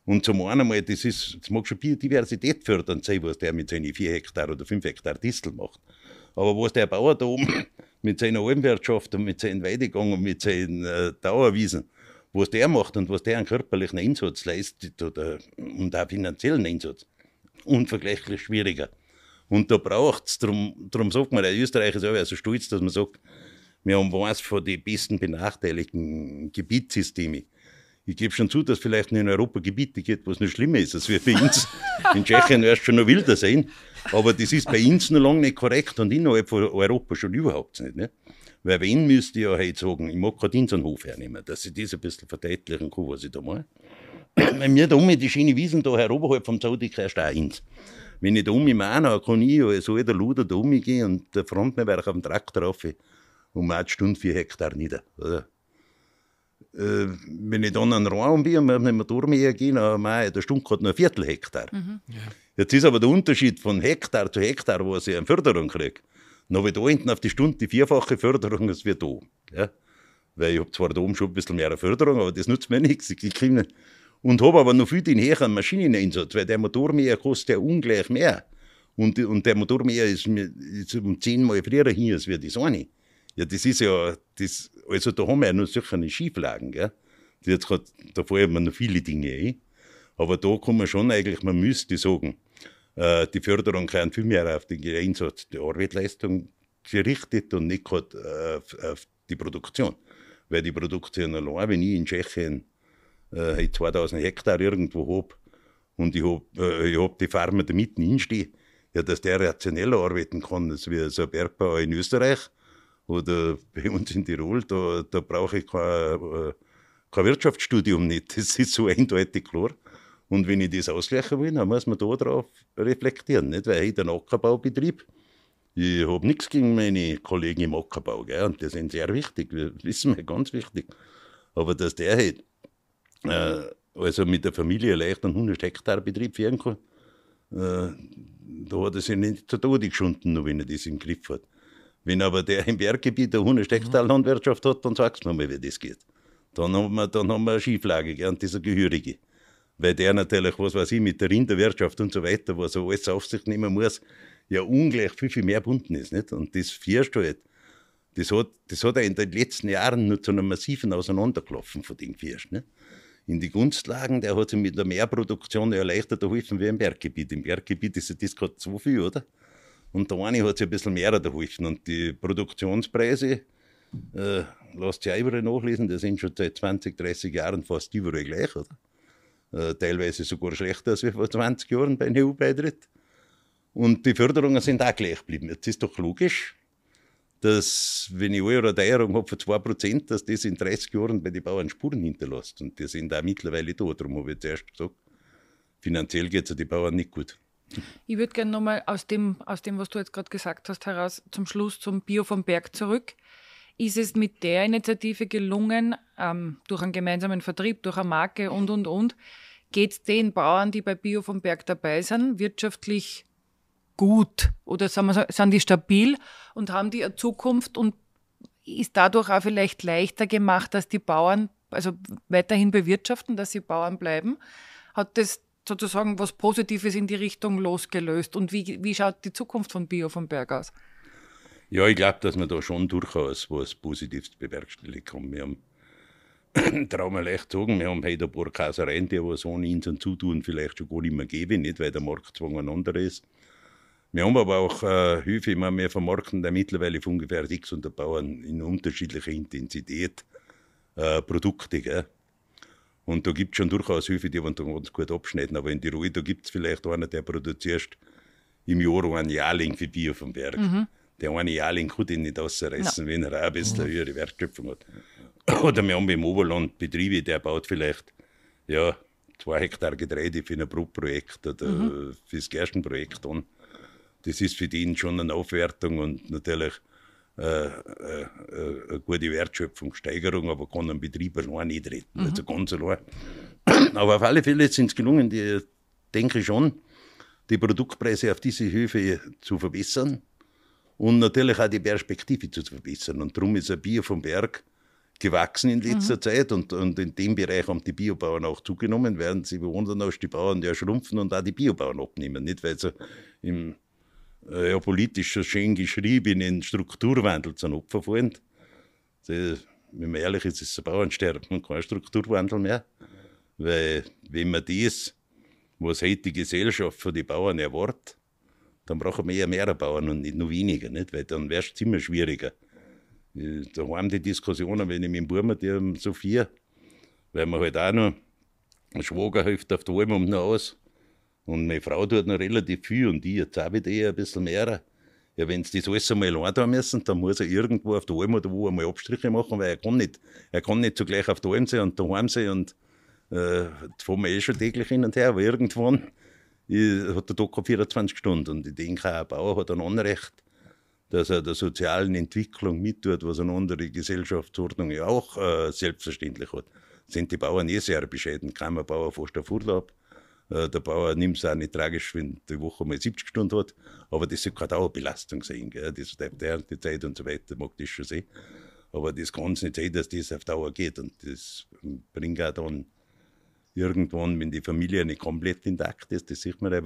Und zum einen mal, das mag schon Biodiversität fördern sein, was der mit seinen 4 Hektar oder 5 Hektar Distel macht. Aber was der Bauer da oben mit seiner Almwirtschaft und mit seinen Weidegang und mit seinen Dauerwiesen, was der macht und was der an körperlichen Einsatz leistet und auch finanziellen Einsatz, unvergleichlich schwieriger. Und da braucht es, darum sagt man, der Österreicher ist ja so stolz, dass man sagt, wir haben was von den besten benachteiligten Gebietssystemen. Ich gebe schon zu, dass es vielleicht in Europa Gebiete gibt, was noch schlimmer ist als wir bei uns. In Tschechien wirst du schon noch wilder sein. Aber das ist bei uns noch lange nicht korrekt und innerhalb von Europa schon überhaupt nicht. Ne? Weil wenn müsste ich ja heute sagen, ich mag gerade unseren Hof hernehmen, dass ich das ein bisschen verdeutlichen kann, was ich da mache. Bei mir da oben, die schöne Wiesen da heroberhalb vom Zoo, die kriegst du auch eins. Wenn ich da oben meine, kann ich als alter Luder da oben gehen und der Frontnerwerk auf dem Traktor rauf und eine Stunde 4 Hektar nieder. Oder? Wenn ich dann an den Raum bin und wir nicht mehr durchgehen, dann habe ich eine Stunde gerade noch ein Viertelhektar. Mhm. Ja. Jetzt ist aber der Unterschied von Hektar zu Hektar, wo ich eine Förderung kriege. Dann habe ich da hinten auf die Stunde die 4-fache Förderung als wir da. Ja? Weil ich habe zwar da oben schon ein bisschen mehr Förderung, aber das nützt mir nichts. Und habe aber noch viel den höheren Maschineneinsatz, weil der Motormäher kostet ja ungleich mehr. Und der Motormäher ist um 10-mal früher hin als wir das eine. Ja, das ist ja, das, also da haben wir ja noch solche Schieflagen, gell? Jetzt grad, da fallen mir noch viele Dinge ein. Aber da kann man schon eigentlich, man müsste sagen, die Förderung kann viel mehr auf den Einsatz der Arbeitsleistung gerichtet und nicht grad auf die Produktion. Weil die Produktion allein, wenn ich in Tschechien 2000 Hektar irgendwo habe und ich hab die Farmer da mitten hinstehen, ja, dass der rationeller arbeiten kann, als wie so ein Bergbauer in Österreich. Oder bei uns in Tirol, da brauche ich kein Wirtschaftsstudium nicht. Das ist so eindeutig klar. Und wenn ich das ausgleichen will, dann muss man da drauf reflektieren. Nicht? Weil ich den Ackerbaubetrieb, ich habe nichts gegen meine Kollegen im Ackerbau. Gell? Und die sind sehr wichtig, wir wissen wir, ganz wichtig. Aber dass der halt, also mit der Familie leicht einen 100-Hektar-Betrieb führen kann, da hat er sich nicht zu Tode geschunden, nur wenn er das im Griff hat. Wenn aber der im Berggebiet eine 100-Hektar-Landwirtschaft hat, dann sagst du mir mal, wie das geht. Dann haben wir eine Schieflage, gell, und das ist eine gehörige. Weil der natürlich, was weiß ich, mit der Rinderwirtschaft und so weiter, was er alles auf sich nehmen muss, ja ungleich viel mehr gebunden ist. Nicht? Und das führst du halt. Das hat er in den letzten Jahren nur zu einem massiven Auseinanderklopfen von den Fürst. Nicht? In die Gunstlagen, der hat sich mit der Mehrproduktion ja leichter geholfen wie im Berggebiet. Im Berggebiet ist ja das gerade so viel, oder? Und der eine hat sich ein bisschen mehr geholfen. Und die Produktionspreise, lasst ihr ja überall nachlesen, die sind schon seit 20, 30 Jahren fast überall gleich, oder? Teilweise sogar schlechter als vor 20 Jahren beim EU-Beitritt. Und die Förderungen sind auch gleich geblieben. Jetzt ist doch logisch, dass, wenn ich eine Teuerung habe von 2%, dass das in 30 Jahren bei den Bauern Spuren hinterlässt. Und die sind auch mittlerweile da. Darum habe ich zuerst gesagt, finanziell geht es ja die Bauern nicht gut. Ich würde gerne nochmal aus dem, was du jetzt gerade gesagt hast, heraus zum Schluss zum Bio vom Berg zurück. Ist es mit der Initiative gelungen, durch einen gemeinsamen Vertrieb, durch eine Marke und, geht es den Bauern, die bei Bio vom Berg dabei sind, wirtschaftlich gut? Oder sind die stabil und haben die eine Zukunft und ist dadurch auch vielleicht leichter gemacht, dass die Bauern also weiterhin bewirtschaften, dass sie Bauern bleiben? Hat das sozusagen was Positives in die Richtung losgelöst? Und wie schaut die Zukunft von Bio vom Berg aus? Ja, ich glaube, dass wir da schon durchaus was Positives bewerkstelligt haben. Wir haben, trauen wir leicht sagen, wir haben heute ein paar Käsereien, die was ohne uns und Zutun vielleicht schon gar nicht mehr geben, nicht weil der Marktzwang ein anderer ist. Wir haben aber auch Höfe, ich meine, wir vermarkten da mittlerweile von ungefähr 600 Bauern in unterschiedlicher Intensität Produkte, gell? Und da gibt es schon durchaus Höfe, die wollen da ganz gut abschneiden. Aber in Tirol, da gibt es vielleicht einen, der produziert im Jahr einen Jahrling für Bio vom Berg. Mhm. Der eine Jahrling kann den nicht rausreißen, wenn er auch ein bisschen eine höhere Wertschöpfung hat. Oder wir haben im Oberland Betriebe, der baut vielleicht 2 Hektar Getreide für ein Brotprojekt oder fürs Gerstenprojekt an. Das ist für den schon eine Aufwertung und natürlich eine gute Wertschöpfungssteigerung, aber kann einen Betrieb allein nicht retten, also ganz allein. Aber auf alle Fälle sind es gelungen, die, denke ich schon, die Produktpreise auf diese Höfe zu verbessern und natürlich auch die Perspektive zu verbessern. Und darum ist ein Bio vom Berg gewachsen in letzter Zeit und in dem Bereich haben die Biobauern auch zugenommen, während sie bewundern, dass die Bauern ja schrumpfen und auch die Biobauern abnehmen, nicht? Weil sie im ja politisch so schön geschriebenen Strukturwandel zum Opfer fallen. Wenn man ehrlich ist, ist es ein Bauernsterben und kein Strukturwandel mehr. Weil wenn man das, was heute die Gesellschaft von den Bauern erwartet, dann brauchen wir ja mehr Bauern und nicht nur weniger. Nicht? Weil dann wär's immer schwieriger. Da haben die Diskussionen, wenn ich mit dem Burma, die haben so viel, weil man halt auch noch einen Schwager hilft auf der Alm und noch aus. Und meine Frau tut noch relativ viel und ich jetzt auch wieder eher ein bisschen mehr. Ja, wenn sie das alles einmal antun müssen, dann muss er irgendwo auf der Alm oder wo einmal Abstriche machen, weil er kann nicht zugleich auf der Alm sein und daheim sein und fahren wir eh schon täglich hin und her, aber irgendwann hat der Doktor 24 Stunden. Und ich denke auch, ein Bauer hat ein Anrecht, dass er der sozialen Entwicklung mittut, was eine andere Gesellschaftsordnung ja auch selbstverständlich hat. Sind die Bauern eh sehr bescheiden. Kein Bauer fährt auf Urlaub. Der Bauer nimmt es auch nicht tragisch, wenn die Woche mal 70 Stunden hat. Aber das soll keine Dauerbelastung sein. Gell? Das hat die Erntezeit und so weiter, mag das schon sein. Aber das kann es nicht sein, dass das auf Dauer geht. Und das bringt auch dann irgendwann, wenn die Familie nicht komplett intakt ist, das sieht man auch,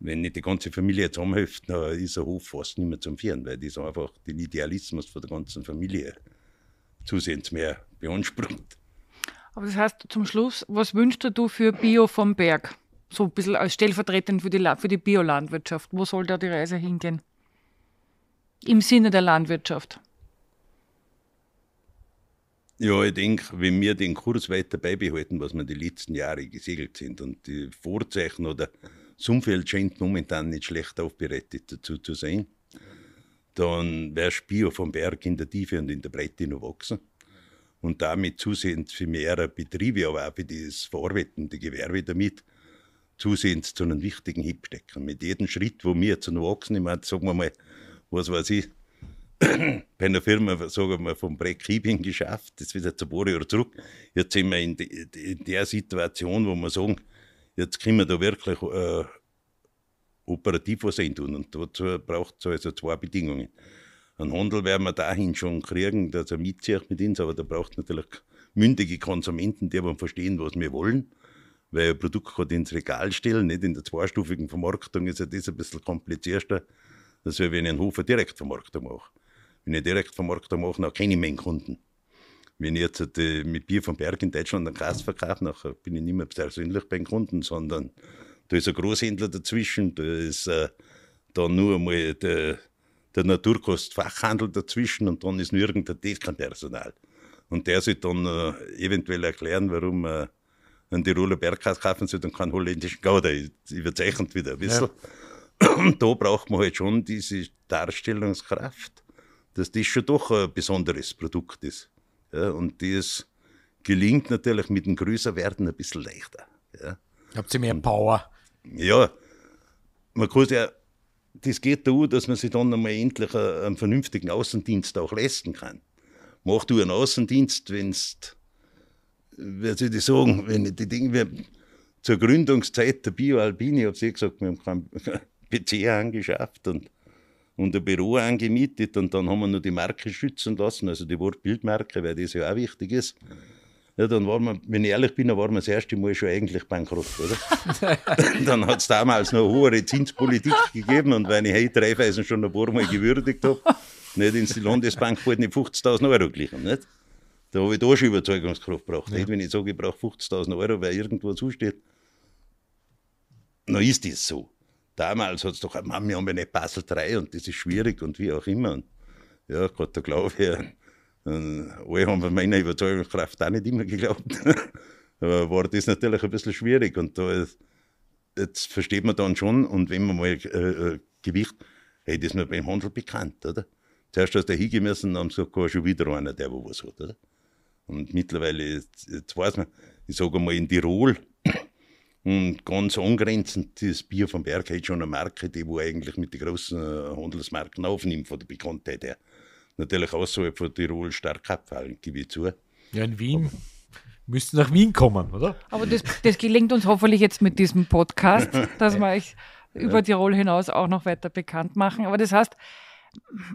wenn nicht die ganze Familie zusammenhilft, dann ist ein Hof fast nicht mehr zum Führen, weil das einfach den Idealismus von der ganzen Familie zusehends mehr beansprucht. Aber das heißt, zum Schluss, was wünschst du für Bio vom Berg? So ein bisschen als stellvertretend für die Biolandwirtschaft. Wo soll da die Reise hingehen? Im Sinne der Landwirtschaft. Ja, ich denke, wenn wir den Kurs weiter beibehalten, was wir die letzten Jahre gesegelt sind, und die Vorzeichen oder das Umfeld scheint momentan nicht schlecht aufbereitet dazu zu sein, dann wäre Bio vom Berg in der Tiefe und in der Breite noch wachsen. Und damit zusehends für mehrere Betriebe, aber auch für das verarbeitende Gewerbe damit, zusehends zu einem wichtigen Hieb stecken. Mit jedem Schritt, wo wir zu einem Wachsen, ich meine, sagen wir mal, was weiß ich, bei einer Firma, sagen wir mal, vom Break-Even geschafft, das wird jetzt ein paar Jahre zurück. Jetzt sind wir in der Situation, wo wir sagen, jetzt können wir da wirklich operativ was tun. Und dazu braucht es also zwei Bedingungen. Einen Handel werden wir dahin schon kriegen, dass er mitzieht mit uns, aber da braucht es natürlich mündige Konsumenten, die aber verstehen, was wir wollen, weil ein Produkt kann ins Regal stellen, nicht in der zweistufigen Vermarktung ist ja das ein bisschen komplizierter, als wenn ich einen Hof eine Direktvermarktung mache. Wenn ich eine Direktvermarktung mache, dann kenne ich meinen Kunden. Wenn ich jetzt mit Bio vom Berg in Deutschland einen Kass verkaufe, dann bin ich nicht mehr persönlich beim Kunden, sondern da ist ein Großhändler dazwischen, da ist dann nur einmal der Naturkostfachhandel dazwischen und dann ist nirgends der Discount-Personal. Und der soll dann eventuell erklären, warum ein Tiroler Berghaus kaufen soll und keinen holländischen Gouda. Überzeichnet wieder ein bisschen. Ja. Und da braucht man halt schon diese Darstellungskraft, dass das schon doch ein besonderes Produkt ist. Ja, und das gelingt natürlich mit dem Größerwerden ein bisschen leichter. Ja. Habt ihr mehr Power? Ja, man kann es ja. Das geht da auch, dass man sich dann einmal endlich einen vernünftigen Außendienst auch leisten kann. Mach du einen Außendienst, wenn die Dinge, zur Gründungszeit der Bio Alpin, ich habe es eh gesagt, wir haben keinen PC angeschafft und ein Büro angemietet und dann haben wir noch die Marke schützen lassen, also die Wortbildmarke, weil das ja auch wichtig ist. Ja, dann waren wir, wenn ich ehrlich bin, dann waren wir das erste Mal schon eigentlich bankrott, oder? Dann hat es damals noch eine hohe Zinspolitik gegeben und wenn ich heute Raiffeisen schon ein paar Mal gewürdigt habe, nicht ins Landesbank halt nicht 50.000 Euro glichen, nicht? Da habe ich da schon Überzeugungskraft gebraucht. Ja. Nicht, wenn ich sage, ich brauche 50.000 Euro, weil irgendwo zusteht, dann ist das so. Damals hat es doch, Mann, wir haben ja nicht Basel 3 und das ist schwierig und wie auch immer. Und, ja, Gott, da glaube ich. Alle haben von meiner Überzeugungskraft auch nicht immer geglaubt. Aber war das natürlich ein bisschen schwierig. Und da, jetzt versteht man dann schon, und wenn man mal Gewicht, hey, das ist mir beim Handel bekannt, oder? Zuerst hast du hingemessen und haben gesagt, schon wieder einer, der was hat, oder? Und mittlerweile, jetzt weiß man, ich sage mal in Tirol und ganz angrenzend, das Bio vom Berg hat schon eine Marke, die wo eigentlich mit den großen Handelsmarken aufnimmt, von der Bekanntheit her. Natürlich außerhalb von Tirol stark abfallen, gebe ich zu. Ja, in Wien. Aber müssten nach Wien kommen, oder? Aber das gelingt uns hoffentlich jetzt mit diesem Podcast, dass wir euch über Tirol hinaus auch noch weiter bekannt machen. Aber das heißt,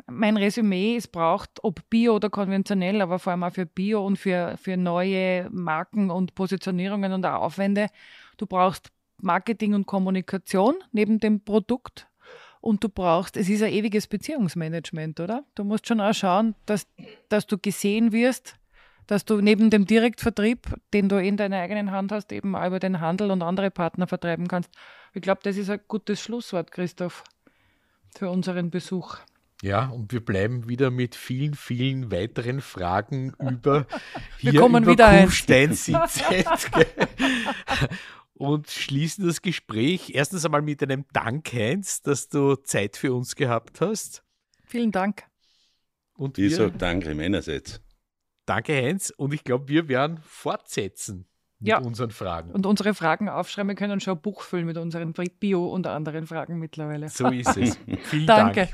mein Resümee, es braucht, ob bio oder konventionell, aber vor allem auch für Bio und für neue Marken und Positionierungen und auch Aufwände, du brauchst Marketing und Kommunikation neben dem Produkt. Und du brauchst, es ist ein ewiges Beziehungsmanagement, oder? Du musst schon auch schauen, dass du gesehen wirst, dass du neben dem Direktvertrieb, den du in deiner eigenen Hand hast, eben auch über den Handel und andere Partner vertreiben kannst. Ich glaube, das ist ein gutes Schlusswort, Christoph, für unseren Besuch. Ja, und wir bleiben wieder mit vielen, vielen weiteren Fragen über hier über Kufstein sitzen. Und schließen das Gespräch erstens einmal mit einem Dank, Heinz, dass du Zeit für uns gehabt hast. Vielen Dank. Und ich sage danke meinerseits. Danke, Heinz. Und ich glaube, wir werden fortsetzen. mit unseren Fragen. Und unsere Fragen aufschreiben. Wir können schon ein Buch füllen mit unseren Bio- und anderen Fragen mittlerweile. So ist es. Vielen Dank. Danke.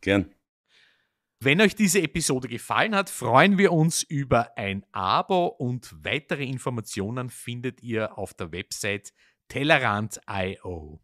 Gern. Wenn euch diese Episode gefallen hat, freuen wir uns über ein Abo und weitere Informationen findet ihr auf der Website tellerrand.io.